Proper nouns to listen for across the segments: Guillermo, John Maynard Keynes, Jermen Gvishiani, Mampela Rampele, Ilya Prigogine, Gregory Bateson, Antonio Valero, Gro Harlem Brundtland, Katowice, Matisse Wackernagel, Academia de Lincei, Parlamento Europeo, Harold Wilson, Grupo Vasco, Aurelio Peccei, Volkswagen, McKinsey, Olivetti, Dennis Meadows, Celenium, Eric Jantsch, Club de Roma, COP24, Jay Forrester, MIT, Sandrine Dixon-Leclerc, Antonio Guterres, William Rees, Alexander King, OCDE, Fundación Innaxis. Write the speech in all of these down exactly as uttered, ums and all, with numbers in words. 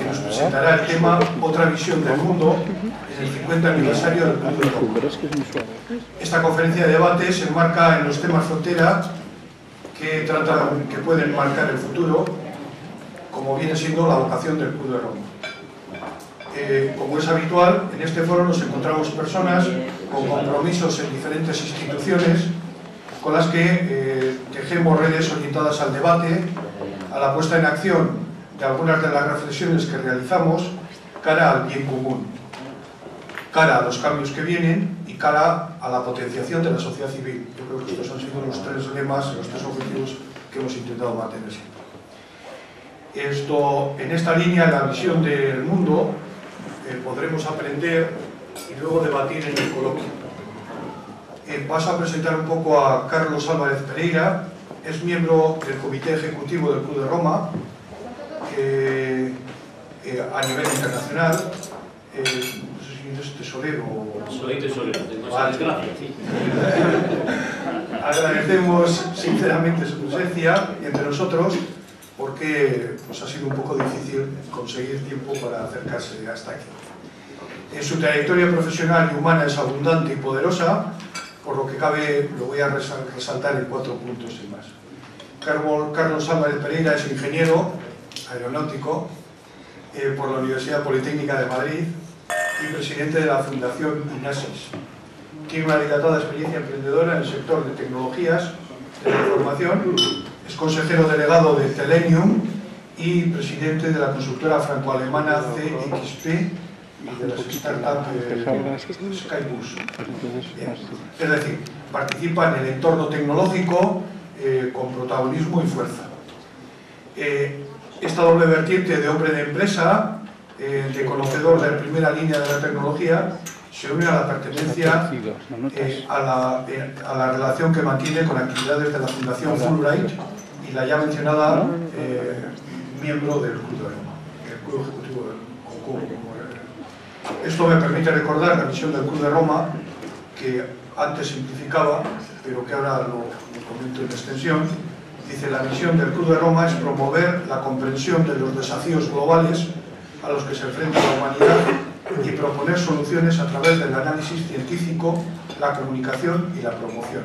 que nos presentará el tema Otra visión del mundo en el cincuenta aniversario del Club de Roma. Esta conferencia de debate se enmarca en los temas frontera que, trata, que pueden marcar el futuro, como viene siendo la vocación del Club de Roma. Eh, como es habitual, en este foro nos encontramos personas con compromisos en diferentes instituciones con las que eh, tejemos redes orientadas al debate, a la puesta en acción de algunas de las reflexiones que realizamos cara al bien común, cara a los cambios que vienen y cara a la potenciación de la sociedad civil. Yo creo que estos han sido los tres lemas, los tres objetivos que hemos intentado mantener siempre. Esto, en esta línea, la visión del mundo, eh, podremos aprender y luego debatir en el coloquio. Eh, paso a presentar un poco a Carlos Álvarez Pereira, es miembro del Comité Ejecutivo del Club de Roma eh, eh, a nivel internacional. Eh, no sé si eres tesorero o... Soy tesorero, tengo vale. Esa desgracia, sí. Agradecemos sinceramente su presencia entre nosotros, porque pues, ha sido un poco difícil conseguir tiempo para acercarse hasta aquí. En su trayectoria profesional y humana es abundante y poderosa, por lo que cabe lo voy a resaltar en cuatro puntos y más. Carlos Álvarez Pereira es ingeniero aeronáutico eh, por la Universidad Politécnica de Madrid y presidente de la Fundación Innaxis. Tiene una dilatada experiencia emprendedora en el sector de tecnologías de la información. Es consejero delegado de Celenium y presidente de la consultora franco-alemana C X P y de las startups Skybus. Es decir, participa en el entorno tecnológico eh, con protagonismo y fuerza. Eh, esta doble vertiente de hombre de empresa, eh, de conocedor de la primera línea de la tecnología, se une a la pertenencia eh, a, la, eh, a la relación que mantiene con actividades de la Fundación Fulbright y la ya mencionada eh, miembro del Club de Roma, el Club Ejecutivo del Club de Roma. Esto me permite recordar la misión del Club de Roma, que antes simplificaba, pero que ahora lo, lo comento en extensión. Dice, la misión del Club de Roma es promover la comprensión de los desafíos globales a los que se enfrenta la humanidad y proponer soluciones a través del análisis científico, la comunicación y la promoción,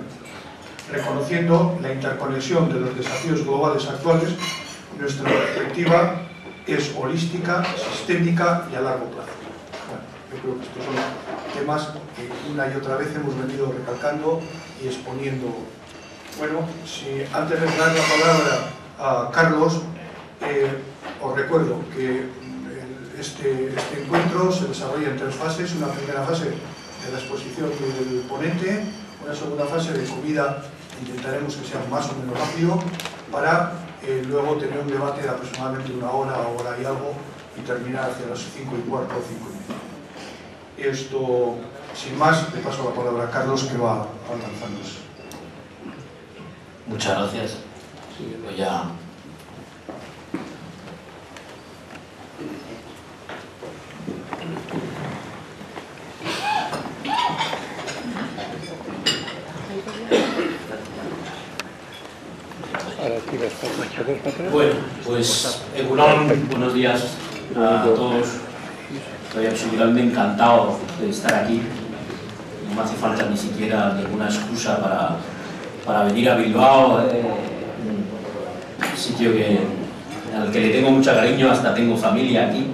reconociendo la interconexión de los desafíos globales actuales. Nuestra perspectiva es holística, sistémica y a largo plazo. Bueno, yo creo que estos son temas que una y otra vez hemos venido recalcando y exponiendo. Bueno, si antes de dar la palabra a Carlos, eh, os recuerdo que Este, este encuentro se desarrolla en tres fases: una primera fase de la exposición del ponente, una segunda fase de comida, intentaremos que sea más o menos rápido, para eh, luego tener un debate de aproximadamente una hora, hora y algo, y terminar hacia las cinco y cuarto o cinco y media. Esto, sin más, le paso la palabra a Carlos, que va avanzándonos. Muchas gracias. Voy a... Bueno, pues Egunon, buenos días a todos. Estoy absolutamente encantado de estar aquí. No me hace falta ni siquiera ninguna excusa para, para venir a Bilbao, eh, un sitio que, al que le tengo mucho cariño, hasta tengo familia aquí.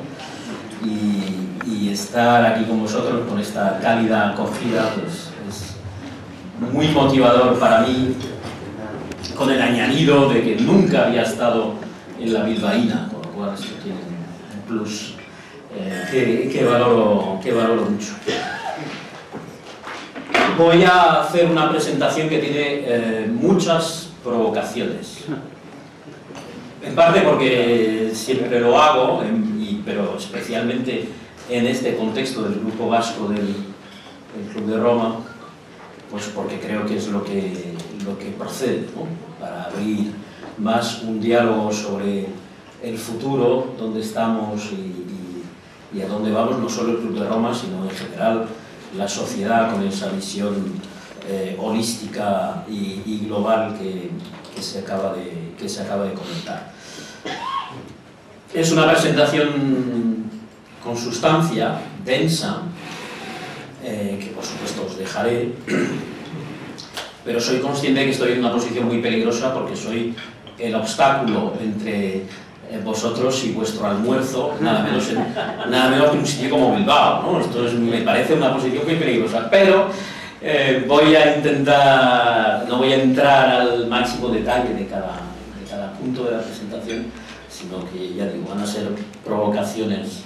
Y, y estar aquí con vosotros, con esta cálida acogida, pues es muy motivador para mí, con el añadido de que nunca había estado en la bilbaína, con lo cual esto tiene un plus eh, que, que, valoro, que valoro mucho. Voy a hacer una presentación que tiene eh, muchas provocaciones, en parte porque siempre lo hago, en, y, pero especialmente en este contexto del grupo vasco del, del Club de Roma, pues porque creo que es lo que, lo que procede, ¿no?, para abrir más un diálogo sobre el futuro, dónde estamos y, y, y a dónde vamos, no solo el Club de Roma, sino en general la sociedad, con esa visión eh, holística y, y global que, que, se acaba de, que se acaba de comentar. Es una presentación con sustancia, densa, eh, que por supuesto os dejaré, pero soy consciente de que estoy en una posición muy peligrosa porque soy el obstáculo entre vosotros y vuestro almuerzo, nada menos, en, nada menos que un sitio como Bilbao, ¿no? Esto es, me parece una posición muy peligrosa, pero eh, voy a intentar, no voy a entrar al máximo detalle de cada, de cada punto de la presentación, sino que ya digo, van a ser provocaciones.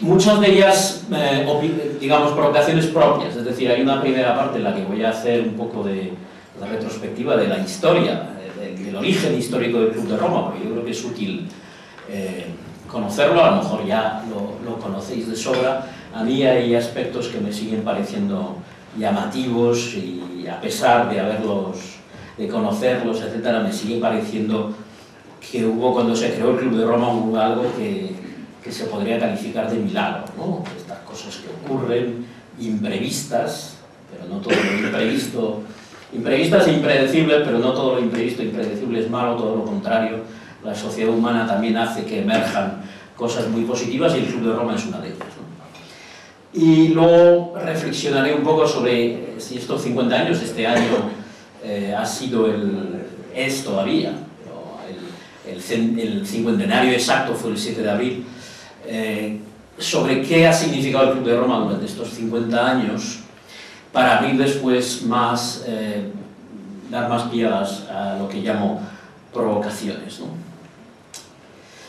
Muchas de ellas, eh, digamos, provocaciones propias, es decir, hay una primera parte en la que voy a hacer un poco de la retrospectiva de la historia, de, de, del origen histórico del Club de Roma, porque yo creo que es útil eh, conocerlo, a lo mejor ya lo, lo conocéis de sobra. A mí hay aspectos que me siguen pareciendo llamativos y a pesar de haberlos, de conocerlos, etcétera, me sigue pareciendo que hubo, cuando se creó el Club de Roma, hubo algo que, que se podría calificar de milagro, ¿no? Estas cosas que ocurren, imprevistas, pero no todo lo imprevisto, imprevistas e impredecibles, pero no todo lo imprevisto, impredecible es malo, todo lo contrario, la sociedad humana también hace que emerjan cosas muy positivas y el Club de Roma es una de ellas, ¿no? Y luego reflexionaré un poco sobre si estos cincuenta años, este año eh, ha sido el, es todavía, El, el cincuentenario exacto fue el siete de abril, eh, sobre qué ha significado el Club de Roma durante estos cincuenta años, para abrir después más, eh, dar más pie a lo que llamo provocaciones, ¿no?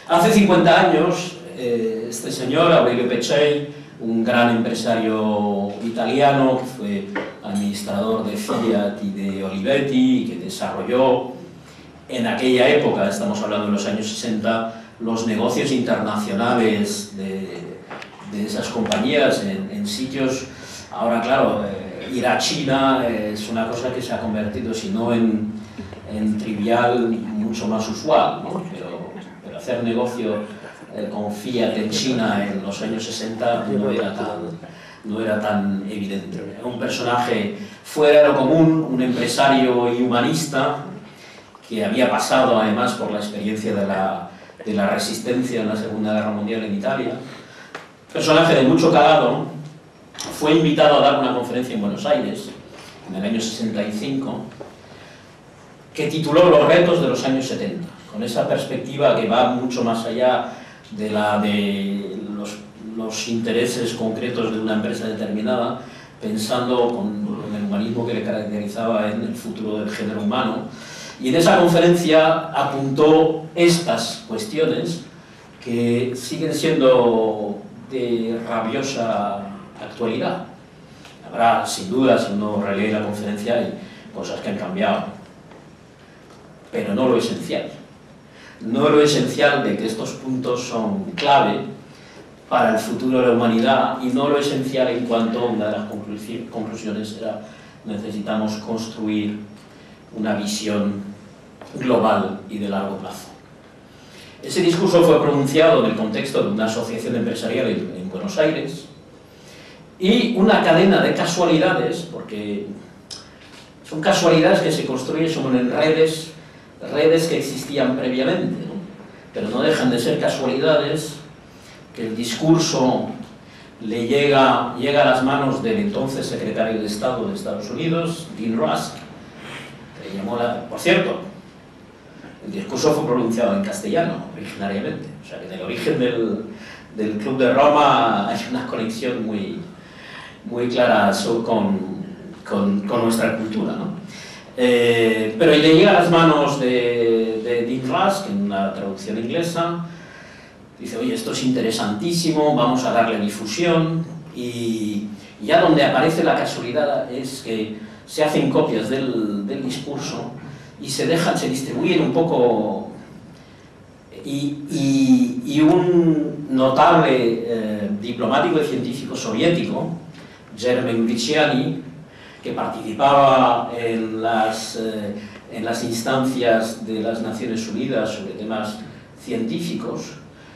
Hace cincuenta años, eh, este señor, Aurelio Peccei, un gran empresario italiano que fue administrador de Fiat y de Olivetti, que desarrolló en aquella época, estamos hablando de los años sesenta, los negocios internacionales de, de esas compañías en, en sitios, ahora claro, eh, ir a China es una cosa que se ha convertido, si no en, en trivial, mucho más usual, ¿no? Pero, pero hacer negocio eh, con Fiat en China en los años sesenta no era tan... no era tan evidente. Era un personaje fuera de lo común, un empresario y humanista, que había pasado además por la experiencia de la, de la resistencia en la Segunda Guerra Mundial en Italia, personaje de mucho calado, fue invitado a dar una conferencia en Buenos Aires en el año sesenta y cinco, que tituló Los retos de los años setenta, con esa perspectiva que va mucho más allá de, la, de los, los intereses concretos de una empresa determinada, pensando con, con el humanismo que le caracterizaba en el futuro del género humano. Y en esa conferencia apuntó estas cuestiones que siguen siendo de rabiosa actualidad. Habrá, sin duda, si uno relee la conferencia, hay cosas que han cambiado. Pero no lo esencial. No lo esencial de que estos puntos son clave para el futuro de la humanidad y no lo esencial en cuanto a una de las conclusiones era necesitamos construir una visión global y de largo plazo. Ese discurso fue pronunciado en el contexto de una asociación empresarial en Buenos Aires y una cadena de casualidades, porque son casualidades que se construyen sobre redes, redes que existían previamente, ¿no? Pero no dejan de ser casualidades que el discurso le llega, llega a las manos del entonces secretario de Estado de Estados Unidos, Dean Rusk. Llamó la... Por cierto, el discurso fue pronunciado en castellano originariamente, o sea que en el origen del, del Club de Roma hay una conexión muy, muy clara con, con, con nuestra cultura, ¿no? Eh, pero le llega a las manos de, de Dean Rusk, en una traducción inglesa, dice, oye, esto es interesantísimo, vamos a darle difusión, y ya donde aparece la casualidad es que se hacen copias del, del discurso y se dejan, se distribuyen un poco y, y, y un notable eh, diplomático y científico soviético, Jermen Gvishiani, que participaba en las, eh, en las instancias de las Naciones Unidas sobre temas científicos,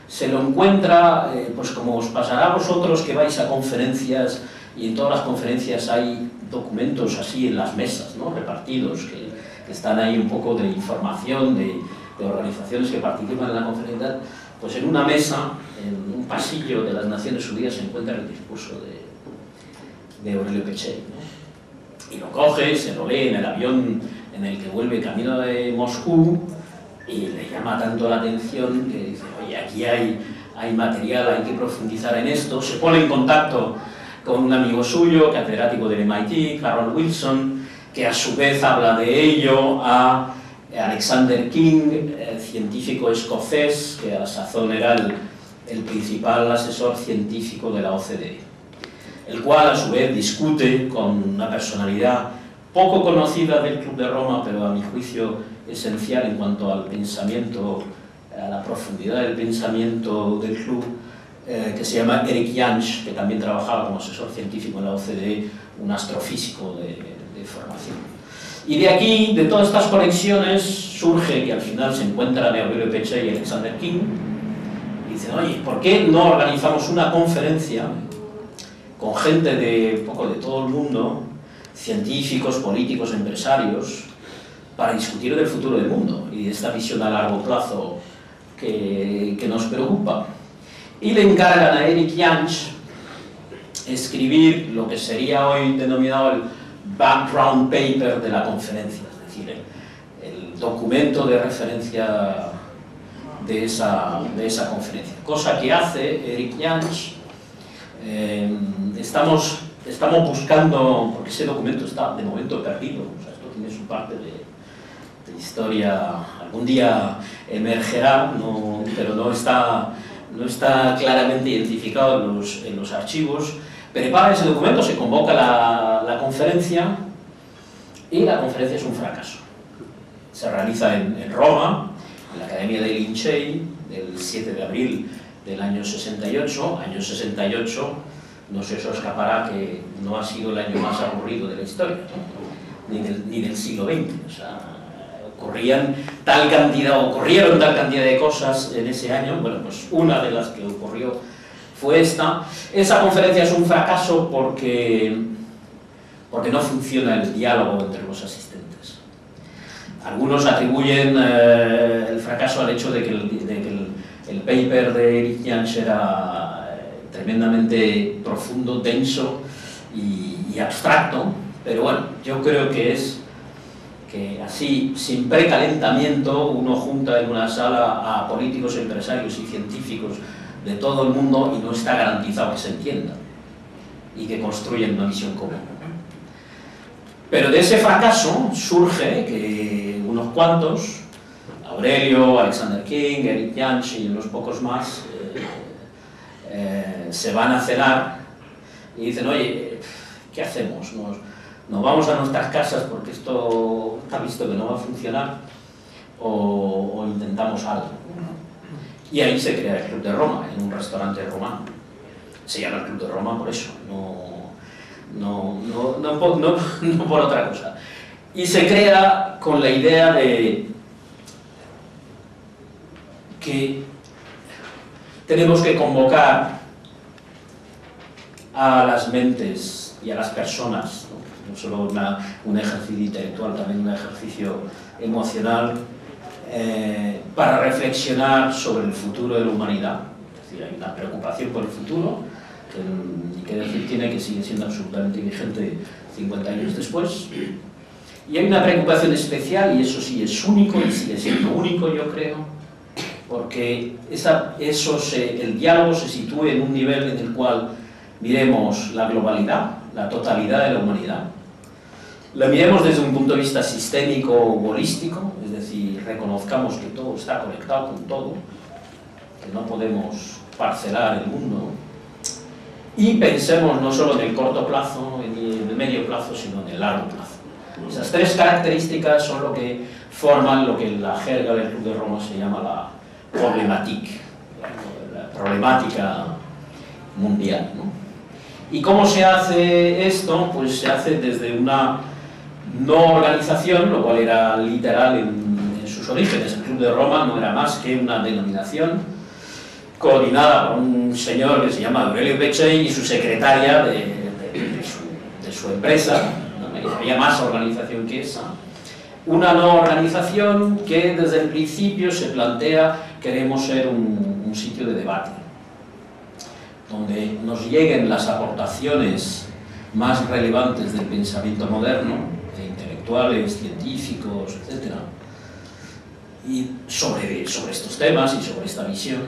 se lo encuentra, eh, pues como os pasará a vosotros que vais a conferencias y en todas las conferencias hay documentos así en las mesas, ¿no? Repartidos, que, que están ahí un poco de información, de, de organizaciones que participan en la conferencia, pues en una mesa, en un pasillo de las Naciones Unidas, se encuentra el discurso de, de Aurelio Peccei, ¿no? Y lo coge, se lo lee en el avión en el que vuelve camino de Moscú, y le llama tanto la atención que dice, oye, aquí hay, hay material, hay que profundizar en esto. Se pone en contacto con un amigo suyo, catedrático del M I T, Harold Wilson, que a su vez habla de ello a Alexander King, eh, científico escocés, que a la sazón era el, el principal asesor científico de la O C D E, el cual a su vez discute con una personalidad poco conocida del Club de Roma, pero a mi juicio esencial en cuanto al pensamiento, a la profundidad del pensamiento del club, eh, que se llama Eric Jantsch, que también trabajaba como asesor científico en la O C D E, un astrofísico de, de formación. Y de aquí, de todas estas conexiones, surge que al final se encuentran Aurelio Peccei y Alexander King, y dicen, oye, ¿por qué no organizamos una conferencia con gente de, poco de todo el mundo, científicos, políticos, empresarios, para discutir del futuro del mundo y de esta visión a largo plazo que, que nos preocupa? Y le encargan a Eric Jantsch escribir lo que sería hoy denominado el background paper de la conferencia, es decir, el, el documento de referencia de esa, de esa conferencia, cosa que hace Eric Jantsch. Eh, estamos, estamos buscando, porque ese documento está de momento perdido, o sea, esto tiene su parte de historia, algún día emergerá, no, pero no está, no está claramente identificado en los, en los archivos. Prepara ese documento, se convoca la, la conferencia, y la conferencia es un fracaso. Se realiza en, en Roma, en la Academia de Lincei, el siete de abril del año sesenta y ocho. Año sesenta y ocho, no se os escapará que no ha sido el año más aburrido de la historia, ¿no? ni, del, ni del siglo veinte. O sea, Ocurrían tal cantidad, ocurrieron tal cantidad de cosas en ese año. Bueno, pues una de las que ocurrió fue esta. Esa conferencia es un fracaso porque, porque no funciona el diálogo entre los asistentes. Algunos atribuyen eh, el fracaso al hecho de que el, de que el, el paper de Eric Jantsch era eh, tremendamente profundo, denso y, y abstracto, pero bueno, yo creo que es que así, sin precalentamiento, uno junta en una sala a políticos, empresarios y científicos de todo el mundo y no está garantizado que se entienda y que construyan una visión común. Pero de ese fracaso surge que unos cuantos, Aurelio, Alexander King, Eric Jantsch y unos pocos más, eh, eh, se van a cenar y dicen, oye, ¿qué hacemos? Nos, nos vamos a nuestras casas porque esto está visto que no va a funcionar, o, o intentamos algo. Y ahí se crea el Club de Roma, en un restaurante romano. Se llama el Club de Roma por eso, no, no, no, no, no, no, no por otra cosa. Y se crea con la idea de que tenemos que convocar a las mentes y a las personas, ¿no? No solo una, un ejercicio intelectual, también un ejercicio emocional, eh, para reflexionar sobre el futuro de la humanidad. Es decir, hay una preocupación por el futuro, que, que decir tiene que sigue siendo absolutamente vigente cincuenta años después. Y hay una preocupación especial, y eso sí es único, y sigue siendo único, yo creo, porque esa, eso se, el diálogo se sitúe en un nivel en el cual miremos la globalidad, la totalidad de la humanidad. Lo miremos desde un punto de vista sistémico o holístico, es decir, reconozcamos que todo está conectado con todo, que no podemos parcelar el mundo, y pensemos no solo en el corto plazo, ni en el medio plazo, sino en el largo plazo. Esas tres características son lo que forman lo que en la jerga del Club de Roma se llama la problemática, la problemática mundial, ¿no? ¿Y cómo se hace esto? Pues se hace desde una no organización, lo cual era literal en, en sus orígenes. El Club de Roma no era más que una denominación coordinada por un señor que se llama Aurelio Peccei y su secretaria de, de, de, de, su, de su empresa, ¿no? Había más organización que esa, Una no organización que desde el principio se plantea, queremos ser un, un sitio de debate, donde nos lleguen las aportaciones más relevantes del pensamiento moderno, de intelectuales, científicos, etcétera. Y sobre, sobre estos temas y sobre esta visión,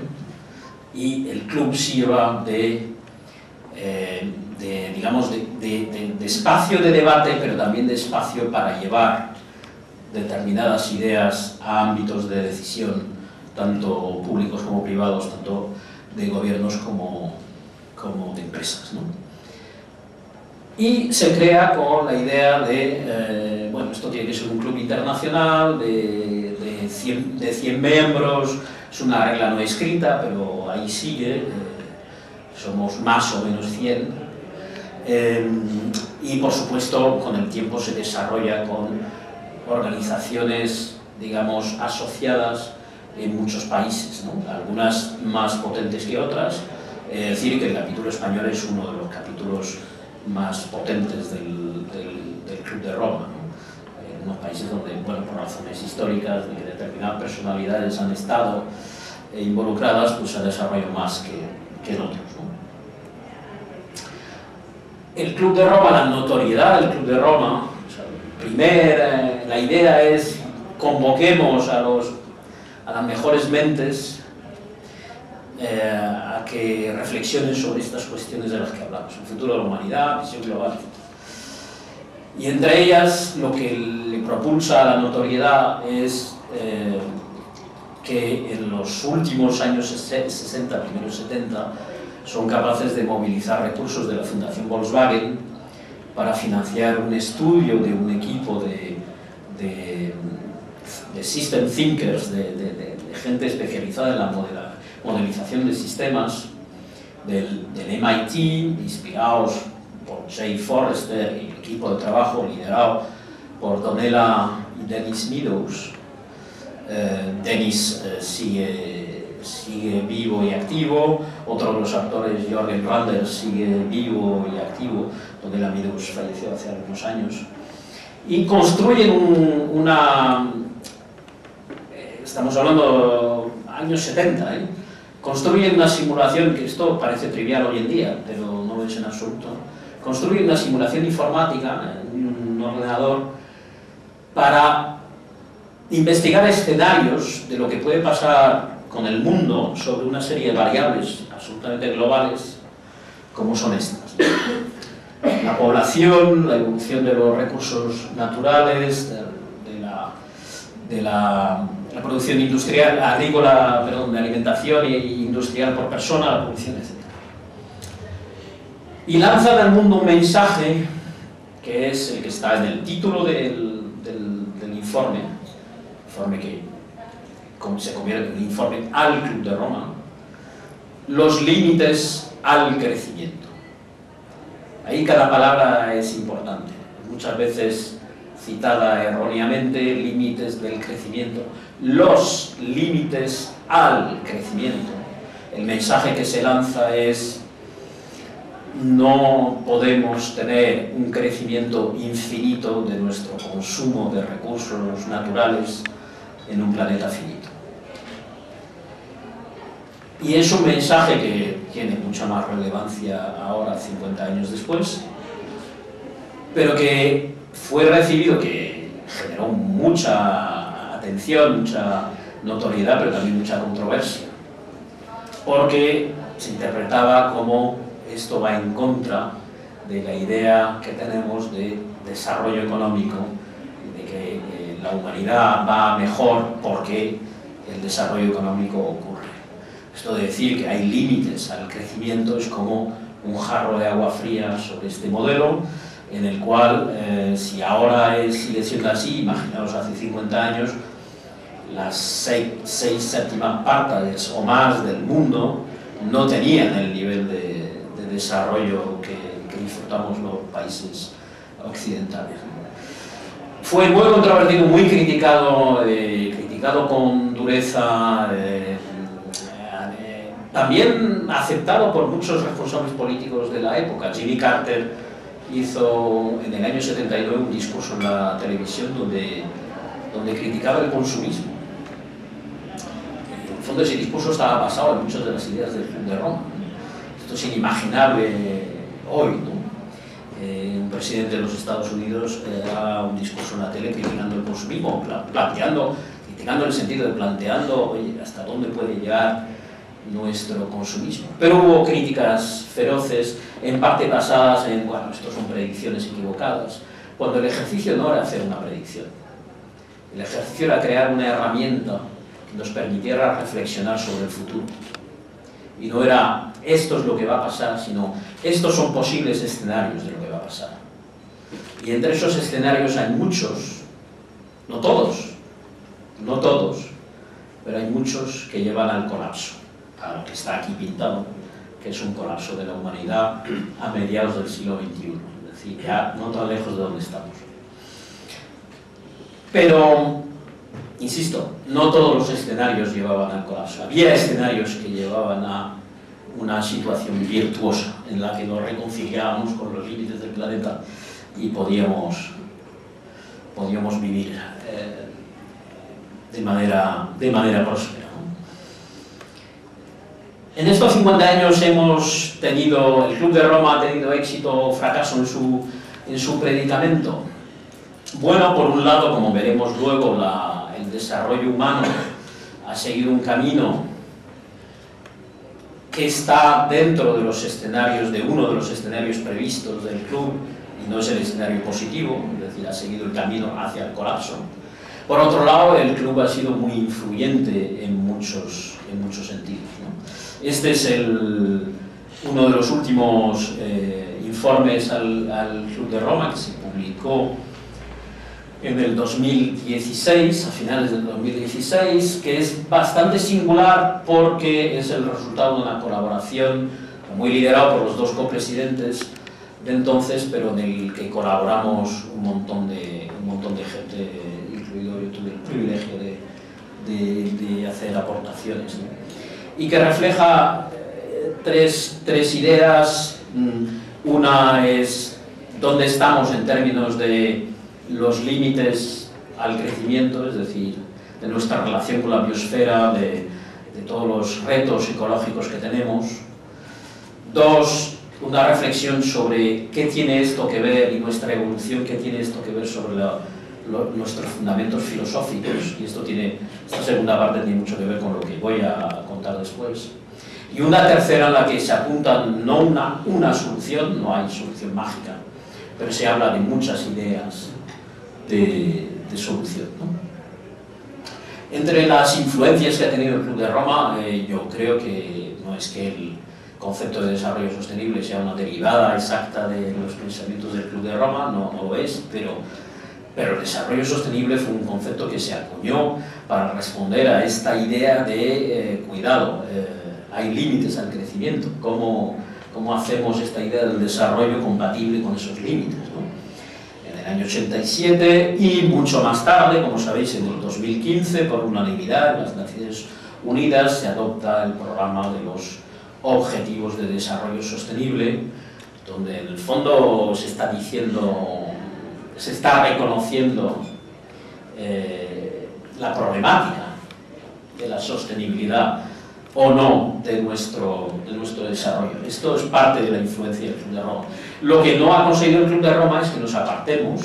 y el club sirva de, eh, de digamos, de, de, de, de espacio de debate, pero también de espacio para llevar determinadas ideas a ámbitos de decisión, tanto públicos como privados, tanto de gobiernos como, como de empresas, ¿no? Y se crea con la idea de, eh, bueno, esto tiene que ser un club internacional de, de, cien, de cien miembros, es una regla no escrita, pero ahí sigue, eh, somos más o menos cien, eh, y por supuesto con el tiempo se desarrolla con organizaciones, digamos, asociadas en muchos países, ¿no? Algunas más potentes que otras. Es decir, que el capítulo español es uno de los capítulos más potentes del, del, del Club de Roma, ¿no? En unos países donde, bueno, por razones históricas, de que determinadas personalidades han estado involucradas, pues se desarrollado más que, que en otros, ¿no? El Club de Roma, la notoriedad del Club de Roma, o sea, Primer, la idea es convoquemos a, los, a las mejores mentes eh, a que reflexionen sobre estas cuestiones de las que hablamos, el futuro de la humanidad, visión global. Y entre ellas lo que le propulsa la notoriedad es eh, que en los últimos años sesenta, primeros setenta, son capaces de movilizar recursos de la Fundación Volkswagen para financiar un estudio de un equipo de, de, de system thinkers, de, de, de, de gente especializada en la modela, modelización de sistemas del, del M I T, inspirados por Jay Forrester y el equipo de trabajo liderado por Donella y Dennis Meadows. Eh, Dennis eh, sigue, sigue vivo y activo, otro de los actores, Jorgen Randers, sigue vivo y activo, donde la Meadows falleció hace algunos años, y construyen un, una... estamos hablando años setenta, ¿eh? Construyen una simulación, que esto parece trivial hoy en día, pero no lo es en absoluto, construyen una simulación informática en un ordenador para investigar escenarios de lo que puede pasar con el mundo sobre una serie de variables absolutamente globales, como son estas: la población, la evolución de los recursos naturales, de, de, la, de la, la producción industrial, agrícola, perdón, de alimentación e industrial por persona, la producción, etcétera. Y lanzan al mundo un mensaje que es el que está en el título del, del, del informe, informe que se convierte en el informe al Club de Roma: los límites al crecimiento. Ahí cada palabra es importante, muchas veces citada erróneamente, límites del crecimiento, los límites al crecimiento. El mensaje que se lanza es: no podemos tener un crecimiento infinito de nuestro consumo de recursos naturales en un planeta finito. Y es un mensaje que tiene mucha más relevancia ahora, cincuenta años después, pero que fue recibido, que generó mucha atención, mucha notoriedad, pero también mucha controversia, porque se interpretaba como esto va en contra de la idea que tenemos de desarrollo económico, de que eh, la humanidad va mejor porque el desarrollo económico ocurre. Esto de decir que hay límites al crecimiento es como un jarro de agua fría sobre este modelo, en el cual, eh, si ahora es, sigue siendo así, imaginaos hace cincuenta años, las seis, seis séptimas partes o más del mundo no tenían el nivel de, de desarrollo que, que disfrutamos los países occidentales. Fue muy controvertido, muy criticado, eh, criticado con dureza, eh, también aceptado por muchos responsables políticos de la época. Jimmy Carter hizo en el año setenta y nueve un discurso en la televisión donde donde criticaba el consumismo. En el fondo ese discurso estaba basado en muchas de las ideas del Club de Roma. Esto es inimaginable hoy, ¿no? Eh, un presidente de los Estados Unidos da eh, un discurso en la tele criticando el consumismo, pla planteando, criticando en el sentido de planteando, oye, hasta dónde puede llegar nuestro consumismo. Pero hubo críticas feroces, en parte basadas en, bueno, esto son predicciones equivocadas, cuando el ejercicio no era hacer una predicción. El ejercicio era crear una herramienta que nos permitiera reflexionar sobre el futuro. Y no era, esto es lo que va a pasar, sino, estos son posibles escenarios de lo que va a pasar. Y entre esos escenarios hay muchos, no todos, no todos, pero hay muchos que llevan al colapso, a lo que está aquí pintado, que es un colapso de la humanidad a mediados del siglo veintiuno, es decir, ya no tan lejos de donde estamos. Pero, insisto, no todos los escenarios llevaban al colapso. Había escenarios que llevaban a una situación virtuosa en la que nos reconciliábamos con los límites del planeta y podíamos, podíamos vivir eh, de manera, de manera próspera, ¿no? En estos cincuenta años hemos tenido, el Club de Roma ha tenido éxito o fracaso en su, en su predicamento. Bueno, por un lado, como veremos luego, la, el desarrollo humano ha seguido un camino que está dentro de los escenarios, de uno de los escenarios previstos del club, y no es el escenario positivo, es decir, ha seguido el camino hacia el colapso. Por otro lado, el club ha sido muy influyente en muchos, en muchos sentidos, ¿no? Este es el, uno de los últimos eh, informes al, al Club de Roma, que se publicó en el dos mil dieciséis, a finales del dos mil dieciséis, que es bastante singular porque es el resultado de una colaboración muy liderada por los dos copresidentes de entonces, pero en el que colaboramos un montón de, un montón de gente, incluido yo tuve el privilegio de, de, de hacer aportaciones, ¿no? Y que refleja eh, tres, tres ideas. Una es dónde estamos en términos de los límites al crecimiento, es decir, de nuestra relación con la biosfera, de, de todos los retos ecológicos que tenemos. Dos, una reflexión sobre qué tiene esto que ver y nuestra evolución, qué tiene esto que ver sobre la, lo, nuestros fundamentos filosóficos, y esto tiene, esta segunda parte tiene mucho que ver con lo que voy a contar después. Y una tercera en la que se apunta no una, una solución, no hay solución mágica, pero se habla de muchas ideas De, de solución, ¿no? Entre las influencias que ha tenido el Club de Roma, eh, yo creo que no es que el concepto de desarrollo sostenible sea una derivada exacta de los pensamientos del Club de Roma, no, no lo es, pero, pero el desarrollo sostenible fue un concepto que se acuñó para responder a esta idea de eh, cuidado, eh, hay límites al crecimiento, ¿cómo, cómo hacemos esta idea del desarrollo compatible con esos límites, ¿no? Año ochenta y siete y mucho más tarde, como sabéis, en el dos mil quince, por unanimidad en las Naciones Unidas se adopta el programa de los Objetivos de Desarrollo Sostenible, donde en el fondo se está diciendo, se está reconociendo eh, la problemática de la sostenibilidad o no de nuestro, de nuestro desarrollo. Esto es parte de la influencia del Club de Roma. Lo que no ha conseguido el Club de Roma es que nos apartemos,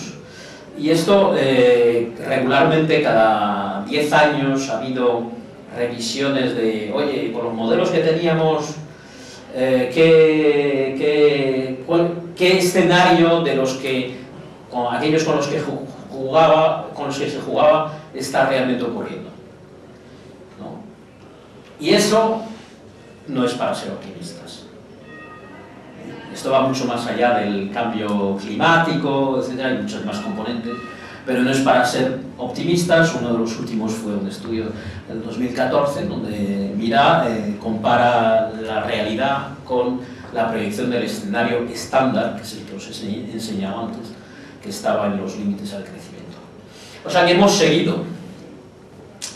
y esto eh, regularmente cada diez años ha habido revisiones de, oye, por los modelos que teníamos, eh, ¿qué, qué, cuál, qué escenario de los que, con aquellos con los que jugaba, con los que se jugaba, está realmente ocurriendo, ¿no? Y eso no es para ser optimistas. Esto va mucho más allá del cambio climático, etcétera, hay muchos más componentes, pero no es para ser optimistas. Uno de los últimos fue un estudio del dos mil catorce, donde Mira eh, compara la realidad con la proyección del escenario estándar, que es el que os he enseñado antes, que estaba en los límites al crecimiento. O sea que hemos seguido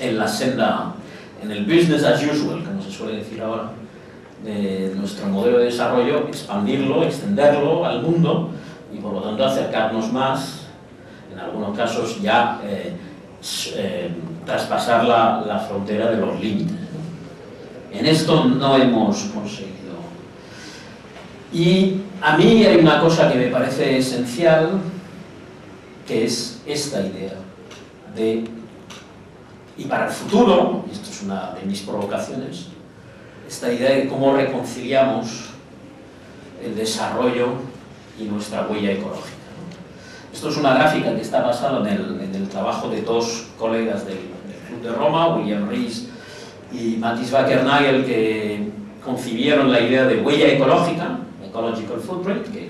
en la senda, en el business as usual, como se suele decir ahora, de nuestro modelo de desarrollo, expandirlo, extenderlo al mundo y por lo tanto acercarnos más, en algunos casos ya eh, eh, traspasar la, la frontera de los límites. En esto no hemos conseguido. Y a mí hay una cosa que me parece esencial, que es esta idea de, y para el futuro, y esto es una de mis provocaciones, esta idea de cómo reconciliamos el desarrollo y nuestra huella ecológica. Esto es una gráfica que está basada en el, en el trabajo de dos colegas del, del Club de Roma, William Rees y Matisse Wackernagel, que concibieron la idea de huella ecológica, Ecological Footprint, que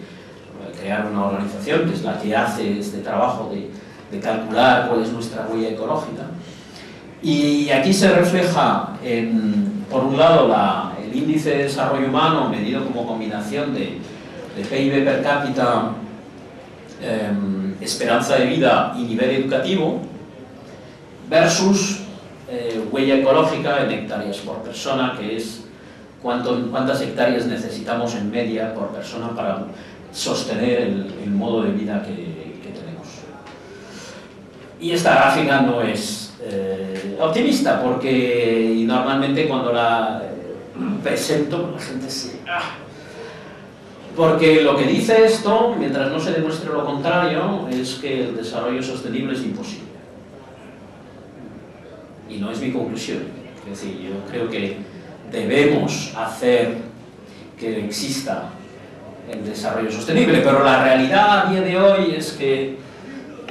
crearon una organización que es la que hace este trabajo de, de calcular cuál es nuestra huella ecológica. Y aquí se refleja, en, por un lado, la, el índice de desarrollo humano medido como combinación de, de P I B per cápita, eh, esperanza de vida y nivel educativo, versus eh, huella ecológica en hectáreas por persona, que es cuánto, cuántas hectáreas necesitamos en media por persona para sostener el, el modo de vida que, que tenemos. Y esta gráfica no es eh, optimista, porque normalmente cuando la eh, presento la gente se... ¡Ah! Porque lo que dice esto, mientras no se demuestre lo contrario, es que el desarrollo sostenible es imposible. Y no es mi conclusión. Es decir, yo creo que debemos hacer que exista el desarrollo sostenible, pero la realidad a día de hoy es que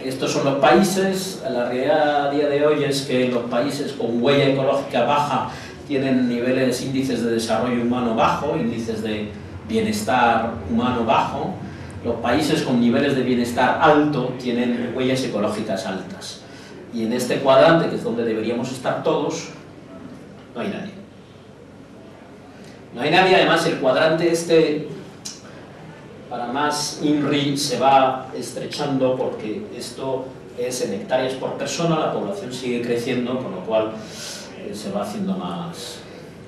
estos son los países, la realidad a día de hoy es que los países con huella ecológica baja tienen niveles, índices de desarrollo humano bajo, índices de bienestar humano bajo, los países con niveles de bienestar alto tienen huellas ecológicas altas. Y en este cuadrante, que es donde deberíamos estar todos, no hay nadie. No hay nadie, además el cuadrante este, para más I N R I, se va estrechando porque esto es en hectáreas por persona, la población sigue creciendo, con lo cual eh, se va haciendo más...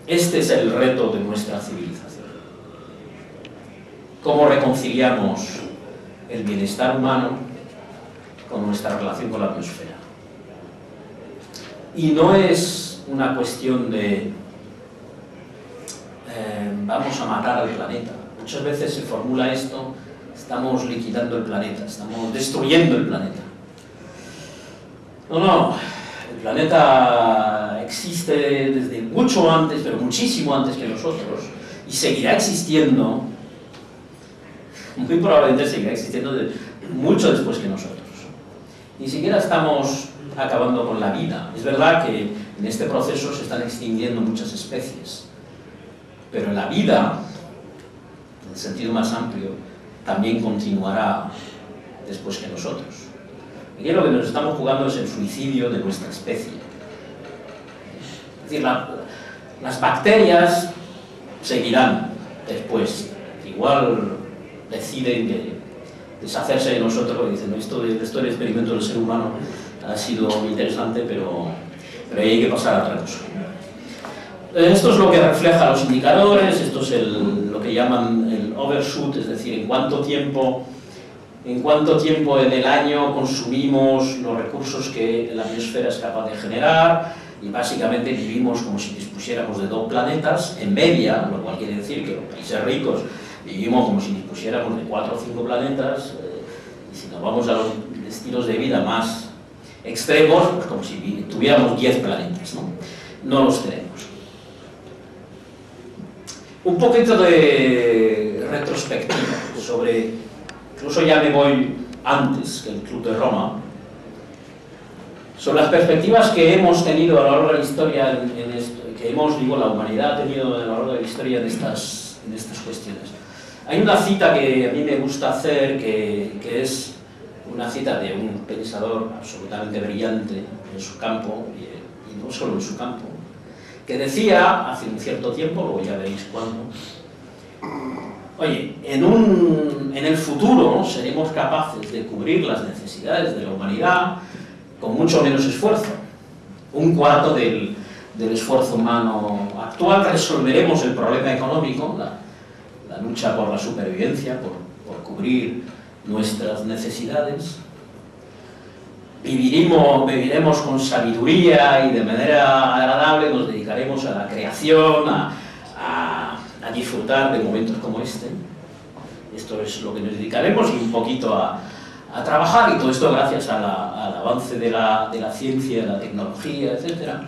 Este es el reto de nuestra civilización. ¿Cómo reconciliamos el bienestar humano con nuestra relación con la biosfera? Y no es una cuestión de... Eh, vamos a matar al planeta. Muchas veces se formula esto, estamos liquidando el planeta, estamos destruyendo el planeta. No, no, el planeta existe desde mucho antes, pero muchísimo antes que nosotros, y seguirá existiendo, muy probablemente seguirá existiendo de, mucho después que nosotros. Ni siquiera estamos acabando con la vida. Es verdad que en este proceso se están extinguiendo muchas especies, pero la vida, en el sentido más amplio, también continuará después que nosotros. Aquí lo que nos estamos jugando es el suicidio de nuestra especie. Es decir, la, las bacterias seguirán después. Igual deciden de deshacerse de nosotros porque dicen, no, esto, esto del experimento del ser humano ha sido interesante, pero, pero hay que pasar a otra cosa. Esto es lo que refleja los indicadores, esto es el, lo que llaman el overshoot, es decir, en cuánto tiempo, en cuánto tiempo en el año consumimos los recursos que la biosfera es capaz de generar, y básicamente vivimos como si dispusiéramos de dos planetas, en media, lo cual quiere decir que los países ricos vivimos como si dispusiéramos de cuatro o cinco planetas, eh, y si nos vamos a los estilos de vida más extremos, pues como si tuviéramos diez planetas, ¿no? No los tenemos. Un poquito de retrospectiva sobre, incluso ya me voy antes que el Club de Roma, sobre las perspectivas que hemos tenido a lo largo de la historia, en, en esto, que hemos, digo, la humanidad ha tenido a lo largo de la historia en estas, en estas cuestiones. Hay una cita que a mí me gusta hacer, que, que es una cita de un pensador absolutamente brillante en su campo, y, y no solo en su campo, que decía hace un cierto tiempo, luego ya veréis cuándo, oye, en, un, en el futuro seremos capaces de cubrir las necesidades de la humanidad con mucho menos esfuerzo. Un cuarto del, del esfuerzo humano actual. Resolveremos el problema económico, la, la lucha por la supervivencia, por, por cubrir nuestras necesidades, viviremos, viviremos con sabiduría y de manera agradable, nos dedicaremos a la creación, a, a, a disfrutar de momentos como este. Esto es lo que nos dedicaremos, y un poquito a, a trabajar, y todo esto gracias a la, al avance de la, de la ciencia, de la tecnología, etcétera.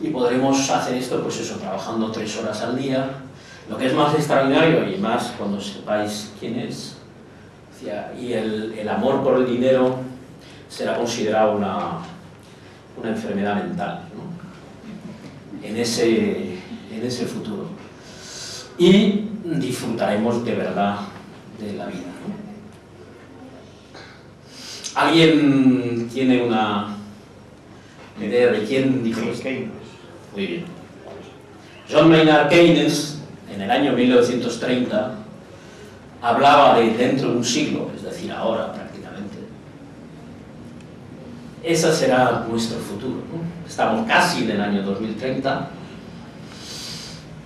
Y podremos hacer esto, pues eso, trabajando tres horas al día. Lo que es más extraordinario, y más cuando sepáis quién es, y el, el amor por el dinero será considerado una, una enfermedad mental, ¿no? En ese, en ese futuro. Y disfrutaremos de verdad de la vida, ¿no? ¿Alguien tiene una idea de quién dijo esto? Muy bien. John Maynard Keynes, en el año mil novecientos treinta, hablaba de dentro de un siglo, es decir, ahora prácticamente. Ese será nuestro futuro, ¿no? Estamos casi en el año dos mil treinta.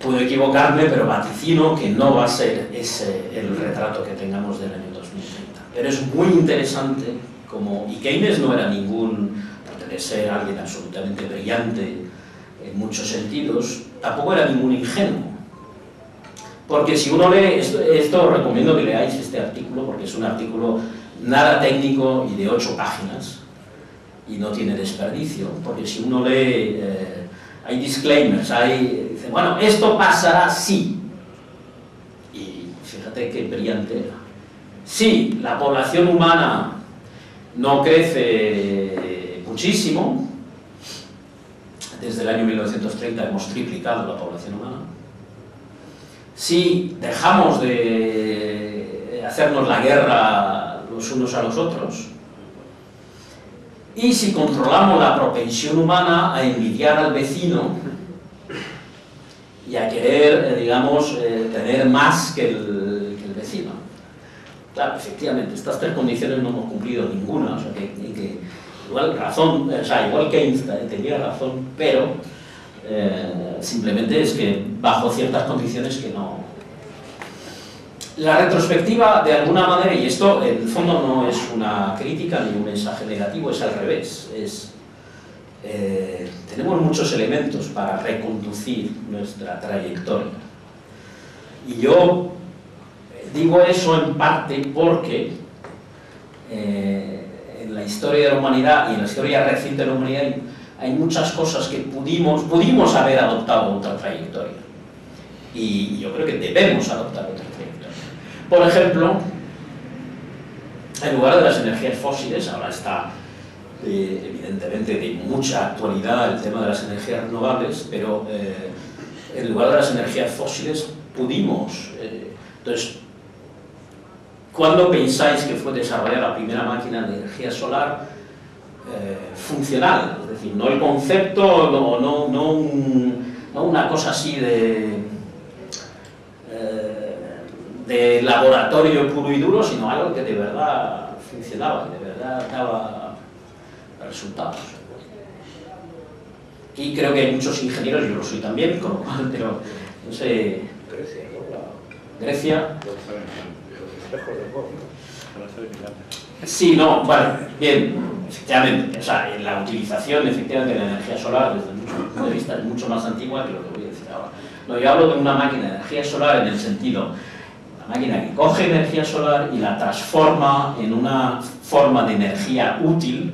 Puedo equivocarme, pero vaticino que no va a ser ese el retrato que tengamos del año dos mil treinta. Pero es muy interesante, como, y Keynes no era ningún, pertenecer a alguien absolutamente brillante en muchos sentidos, tampoco era ningún ingenuo. Porque si uno lee esto, esto os recomiendo que leáis este artículo, porque es un artículo nada técnico y de ocho páginas, y no tiene desperdicio, porque si uno lee, eh, hay disclaimers, hay, dice, bueno, esto pasará sí, y fíjate qué brillante era. Sí, la población humana no crece muchísimo, desde el año mil novecientos treinta hemos triplicado la población humana. Si dejamos de hacernos la guerra los unos a los otros, y si controlamos la propensión humana a envidiar al vecino y a querer, digamos, eh, tener más que el, que el vecino. Claro, efectivamente, estas tres condiciones no hemos cumplido ninguna, o sea, que, que igual razón, o sea, igual que Einstein tenía razón, pero Eh, simplemente es que bajo ciertas condiciones que no. La retrospectiva, de alguna manera, y esto en el fondo no es una crítica ni un mensaje negativo, es al revés, es, eh, tenemos muchos elementos para reconducir nuestra trayectoria, y yo digo eso en parte porque eh, en la historia de la humanidad y en la historia reciente de la humanidad hay muchas cosas que pudimos, pudimos haber adoptado otra trayectoria. Y yo creo que debemos adoptar otra trayectoria. Por ejemplo, en lugar de las energías fósiles, ahora está eh, evidentemente de mucha actualidad el tema de las energías renovables, pero eh, en lugar de las energías fósiles pudimos. Eh, entonces, ¿cuándo pensáis que fue desarrollada la primera máquina de energía solar? Eh, funcional, es decir, no el concepto, no, no, no, un, no una cosa así de, eh, de laboratorio puro y duro, sino algo que de verdad funcionaba, que de verdad daba resultados. Y creo que hay muchos ingenieros, yo lo soy también, con lo cual, pero no sé. Grecia, ¿no? Grecia. Sí, no, vale, bien. Efectivamente, o sea, la utilización efectivamente de la energía solar desde mi punto de vista es mucho más antigua que lo que voy a decir ahora. No, yo hablo de una máquina de energía solar en el sentido, la máquina que coge energía solar y la transforma en una forma de energía útil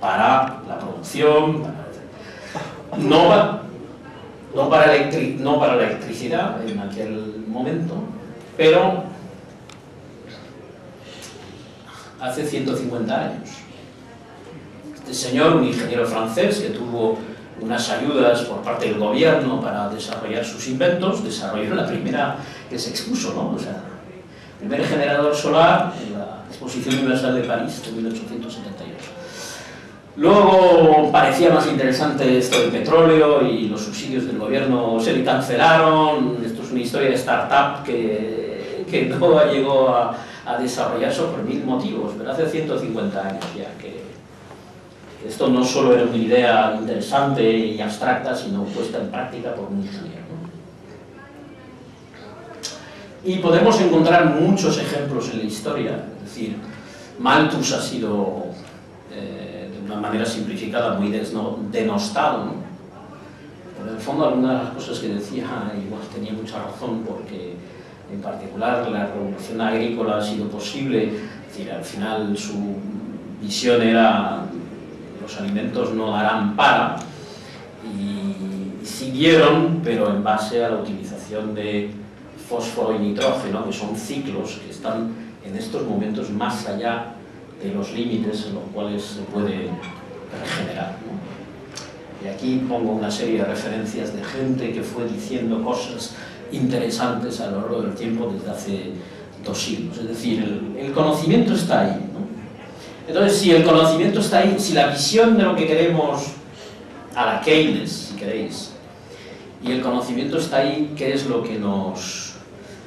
para la producción, para, no, para, no, para electric, no para electricidad en aquel momento, pero hace ciento cincuenta años. Este señor, un ingeniero francés que tuvo unas ayudas por parte del gobierno para desarrollar sus inventos, desarrolló la primera que se expuso, ¿no? O sea, el primer generador solar en la Exposición Universal de París de mil ochocientos setenta y ocho. Luego parecía más interesante esto del petróleo y los subsidios del gobierno se le cancelaron. Esto es una historia de startup que, que no llegó a, a desarrollarse por mil motivos, pero hace ciento cincuenta años ya que esto no solo era una idea interesante y abstracta, sino puesta en práctica por un ingeniero, ¿no? Y podemos encontrar muchos ejemplos en la historia, es decir, Malthus ha sido eh, manera simplificada, muy denostado, ¿no? Pero en el fondo, algunas de las cosas que decía, igual tenía mucha razón, porque en particular la revolución agrícola ha sido posible, es decir, al final su visión era los alimentos no darán para, y sí dieron, pero en base a la utilización de fósforo y nitrógeno, que son ciclos que están en estos momentos más allá de los límites en los cuales se puede regenerar, ¿no? Y aquí pongo una serie de referencias de gente que fue diciendo cosas interesantes a lo largo del tiempo desde hace dos siglos. Es decir, el, el conocimiento está ahí, ¿no? Entonces, si el conocimiento está ahí, si la visión de lo que queremos a la Keynes, si queréis, y el conocimiento está ahí, ¿qué es lo que nos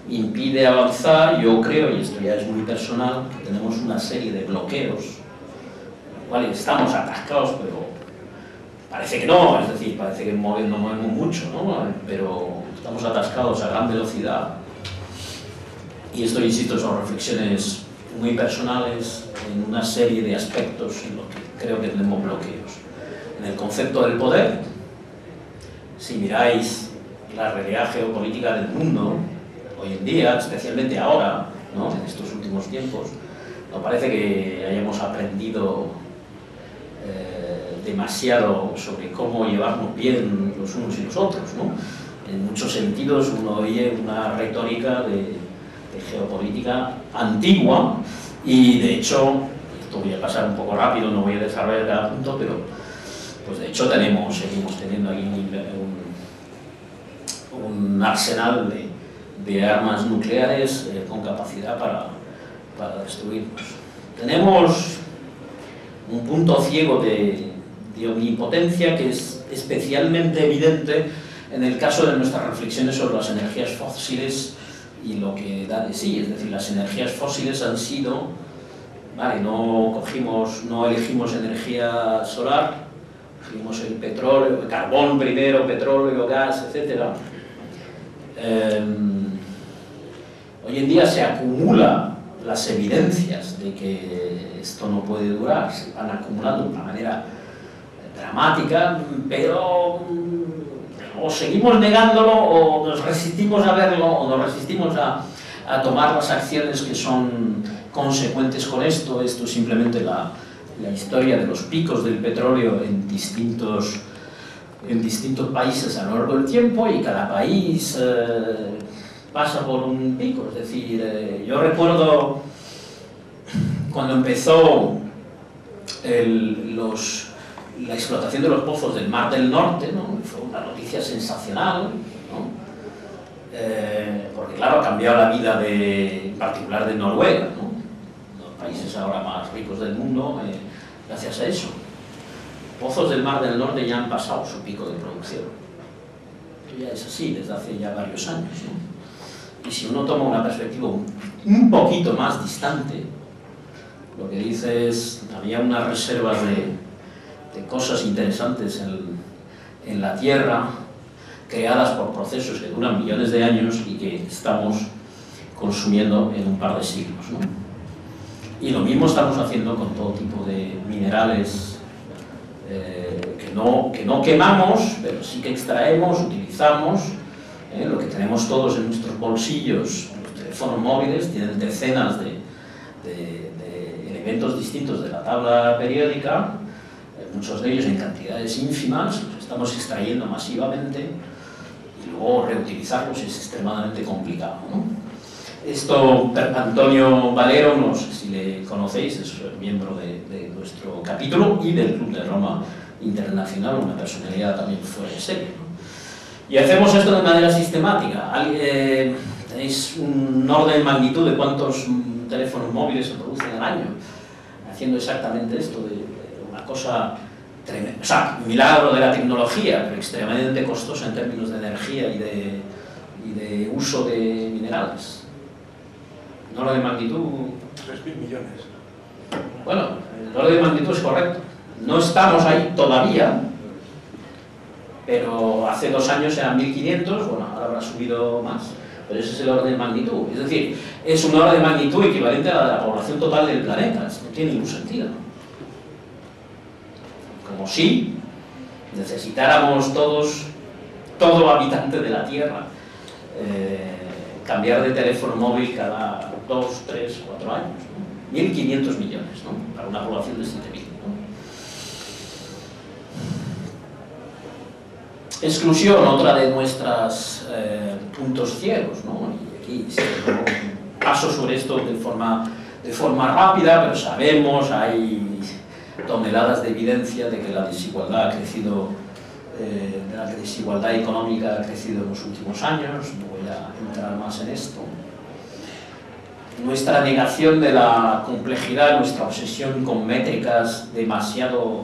impide avanzar? Yo creo, y esto ya es muy personal, que tenemos una serie de bloqueos, en los cuales estamos atascados, pero parece que no, es decir, parece que no movemos mucho, ¿no? Pero estamos atascados a gran velocidad. Y esto, insisto, son reflexiones muy personales en una serie de aspectos en los que creo que tenemos bloqueos. En el concepto del poder, si miráis la realidad geopolítica del mundo, hoy en día, especialmente ahora, ¿no?, en estos últimos tiempos, no parece que hayamos aprendido eh, demasiado sobre cómo llevarnos bien los unos y los otros, ¿no? En muchos sentidos uno oye una retórica de, de geopolítica antigua y, de hecho, esto voy a pasar un poco rápido, no voy a desarrollar cada punto, pero pues de hecho tenemos, seguimos teniendo aquí un, un, un arsenal de de armas nucleares eh, con capacidad para, para destruirnos. Tenemos un punto ciego de, de omnipotencia que es especialmente evidente en el caso de nuestras reflexiones sobre las energías fósiles y lo que da de sí. Es decir, las energías fósiles han sido, vale, no cogimos, no elegimos energía solar, elegimos el petróleo, el carbón primero, petróleo, gas, etcétera. Eh, Hoy en día se acumulan las evidencias de que esto no puede durar, se van acumulando de una manera dramática, pero o seguimos negándolo o nos resistimos a verlo o nos resistimos a, a tomar las acciones que son consecuentes con esto. Esto es simplemente la, la historia de los picos del petróleo en distintos, en distintos países a lo largo del tiempo, y cada país eh, pasa por un pico. Es decir, eh, yo recuerdo cuando empezó el, los, la explotación de los pozos del Mar del Norte, ¿no? Fue una noticia sensacional, ¿no? Eh, porque claro, ha cambiado la vida de, en particular de Noruega, ¿no? Los países ahora más ricos del mundo, eh, gracias a eso. Pozos del Mar del Norte ya han pasado su pico de producción. Ya es así desde hace ya varios años, ¿no? Y si uno toma una perspectiva un poquito más distante, lo que dice es, había unas reservas de, de cosas interesantes en, en la Tierra, creadas por procesos que duran millones de años y que estamos consumiendo en un par de siglos, ¿no? Y lo mismo estamos haciendo con todo tipo de minerales eh, que, no, que no quemamos, pero sí que extraemos, utilizamos. Eh, lo que tenemos todos en nuestros bolsillos, los teléfonos móviles, tienen decenas de, de, de elementos distintos de la tabla periódica, eh, muchos de ellos en cantidades ínfimas, los estamos extrayendo masivamente, y luego reutilizarlos es extremadamente complicado, ¿no? Esto, Antonio Valero, no sé si le conocéis, es miembro de, de nuestro capítulo y del Club de Roma Internacional, una personalidad también fuera de serie, ¿no? Y hacemos esto de manera sistemática. Eh, tenéis un orden de magnitud de cuántos teléfonos móviles se producen al año, haciendo exactamente esto, de, de una cosa tremenda, o sea, un milagro de la tecnología, pero extremadamente costosa en términos de energía y de, y de uso de minerales. ¿Un orden de magnitud? tres mil millones. Bueno, el orden de magnitud es correcto. No estamos ahí todavía, pero hace dos años eran mil quinientos, bueno, ahora habrá subido más, pero ese es el orden de magnitud. Es decir, es un orden de magnitud equivalente a la población total del planeta, no tiene ningún sentido. como si necesitáramos todos, todo habitante de la Tierra, eh, cambiar de teléfono móvil cada dos, tres, cuatro años, ¿no? mil quinientos millones, ¿no? Para una población de siete mil, ¿no? Exclusión, otra de nuestras eh, puntos ciegos, ¿no? Y aquí sí, no paso sobre esto de forma, de forma rápida, pero sabemos, hay toneladas de evidencia de que la desigualdad ha crecido, eh, la desigualdad económica ha crecido en los últimos años, no voy a entrar más en esto. Nuestra negación de la complejidad, nuestra obsesión con métricas demasiado,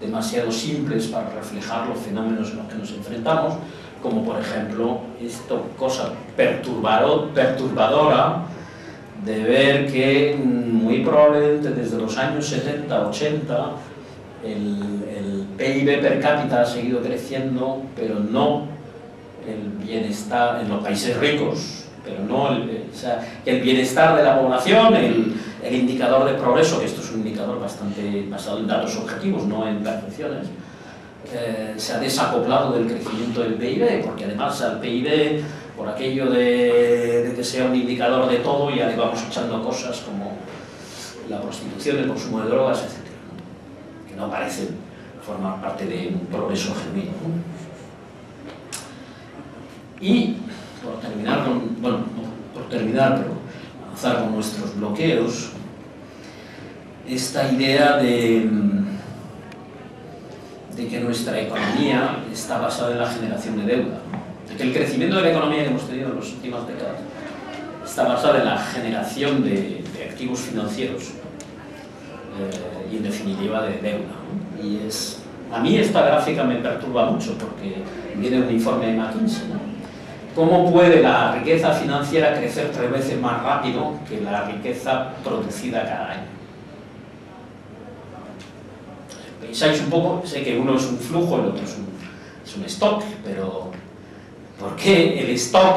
demasiado simples para reflejar los fenómenos a los que nos enfrentamos, como por ejemplo, esta cosa perturbador, perturbadora, de ver que muy probablemente desde los años setenta, ochenta el, el P I B per cápita ha seguido creciendo, pero no el bienestar en los países ricos, pero no el, o sea, el bienestar de la población, el, el indicador de progreso, que esto es un indicador bastante basado en datos objetivos, no en percepciones, eh, se ha desacoplado del crecimiento del P I B, porque además al P I B, por aquello de, de que sea un indicador de todo, ya le vamos echando cosas como la prostitución, el consumo de drogas, etcétera, ¿no? Que no parecen formar parte de un progreso genuino, ¿no? Y, por terminar, con, bueno, no por terminar, pero avanzar con nuestros bloqueos, esta idea de, de que nuestra economía está basada en la generación de deuda, que el crecimiento de la economía que hemos tenido en las últimas décadas está basado en la generación de, de activos financieros eh, y en definitiva de deuda, ¿no? Y es, a mí esta gráfica me perturba mucho porque viene un informe de McKinsey, ¿no? ¿Cómo puede la riqueza financiera crecer tres veces más rápido que la riqueza producida cada año? Pensáis un poco, sé que uno es un flujo, el otro es un, es un stock, pero ¿por qué el stock,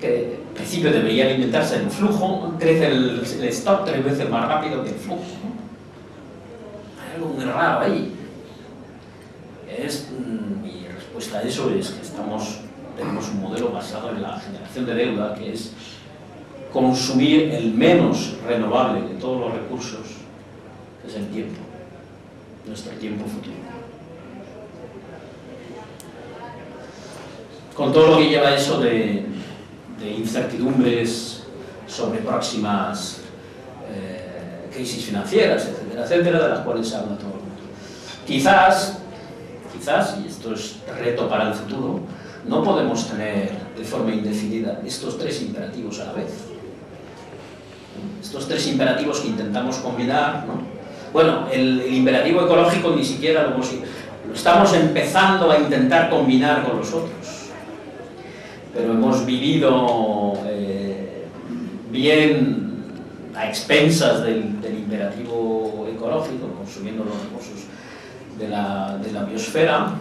que en principio debería alimentarse en un flujo, crece el, el stock tres veces más rápido que el flujo? Hay algo muy raro ahí. Es, mi respuesta a eso es que estamos, tenemos un modelo basado en la generación de deuda, que es consumir el menos renovable de todos los recursos, que es el tiempo, nuestro tiempo futuro. Con todo lo que lleva eso de, de incertidumbres sobre próximas eh, crisis financieras, etcétera, etcétera, de las cuales se habla todo el mundo. Quizás, quizás, y esto es reto para el futuro, no podemos tener de forma indefinida estos tres imperativos a la vez. Estos tres imperativos que intentamos combinar, ¿no? Bueno, el, el imperativo ecológico ni siquiera lo, lo estamos empezando a intentar combinar con los otros. Pero hemos vivido eh, bien a expensas del, del imperativo ecológico, consumiendo los recursos de la, de la biosfera.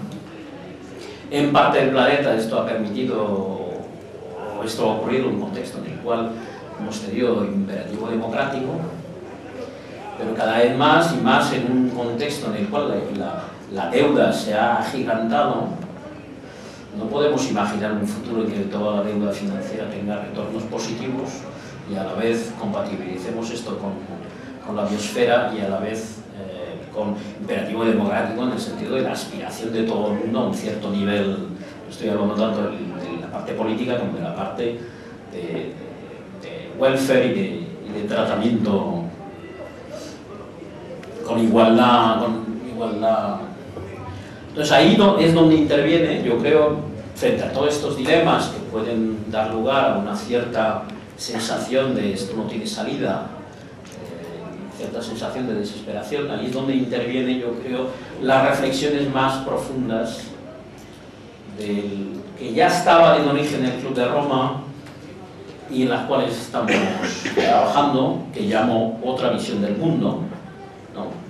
En parte del planeta esto ha permitido, o esto ha ocurrido en un contexto en el cual hemos tenido imperativo democrático, pero cada vez más y más en un contexto en el cual la, la deuda se ha agigantado. No podemos imaginar un futuro en que toda la deuda financiera tenga retornos positivos y a la vez compatibilicemos esto con, con la biosfera y a la vez eh, con imperativo democrático en el sentido de la aspiración de todo el mundo a un cierto nivel. No estoy hablando tanto de, de la parte política como de la parte de, de, de welfare y de, y de tratamiento con igualdad, con igualdad. Entonces ahí es donde interviene, yo creo, frente a todos estos dilemas que pueden dar lugar a una cierta sensación de esto no tiene salida, eh, cierta sensación de desesperación, ahí es donde interviene, yo creo, las reflexiones más profundas del, que ya estaban en origen en el Club de Roma y en las cuales estamos trabajando, que llamo otra visión del mundo, ¿no?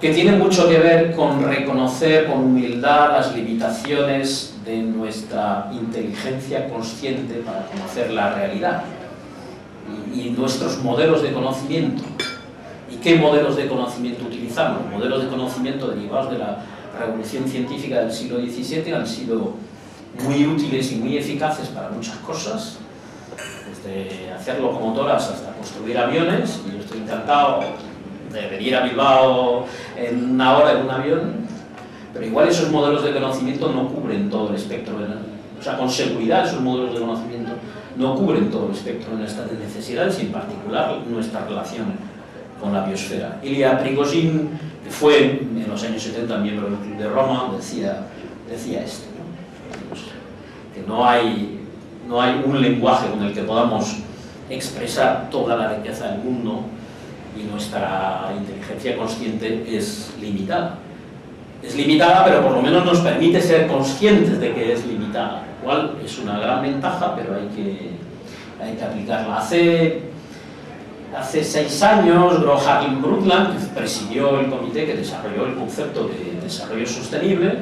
Que tiene mucho que ver con reconocer con humildad las limitaciones de nuestra inteligencia consciente para conocer la realidad y, y nuestros modelos de conocimiento, y qué modelos de conocimiento utilizamos. Los modelos de conocimiento derivados de la revolución científica del siglo diecisiete han sido muy útiles y muy eficaces para muchas cosas, desde hacer locomotoras hasta construir aviones. Y yo estoy encantado de venir a Bilbao en una hora en un avión, pero igual esos modelos de conocimiento no cubren todo el espectro, ¿verdad? O sea, con seguridad esos modelos de conocimiento no cubren todo el espectro de nuestras necesidades, y en particular nuestra relación con la biosfera. Ilya Prigogine, que fue en los años setenta miembro del Club de Roma, decía, decía esto, ¿no? Que no hay, no hay un lenguaje con el que podamos expresar toda la riqueza del mundo, y nuestra inteligencia consciente es limitada. Es limitada, pero por lo menos nos permite ser conscientes de que es limitada, lo cual es una gran ventaja, pero hay que, hay que aplicarla. Hace, hace seis años, Gro Harlem Brundtland presidió el comité que desarrolló el concepto de desarrollo sostenible,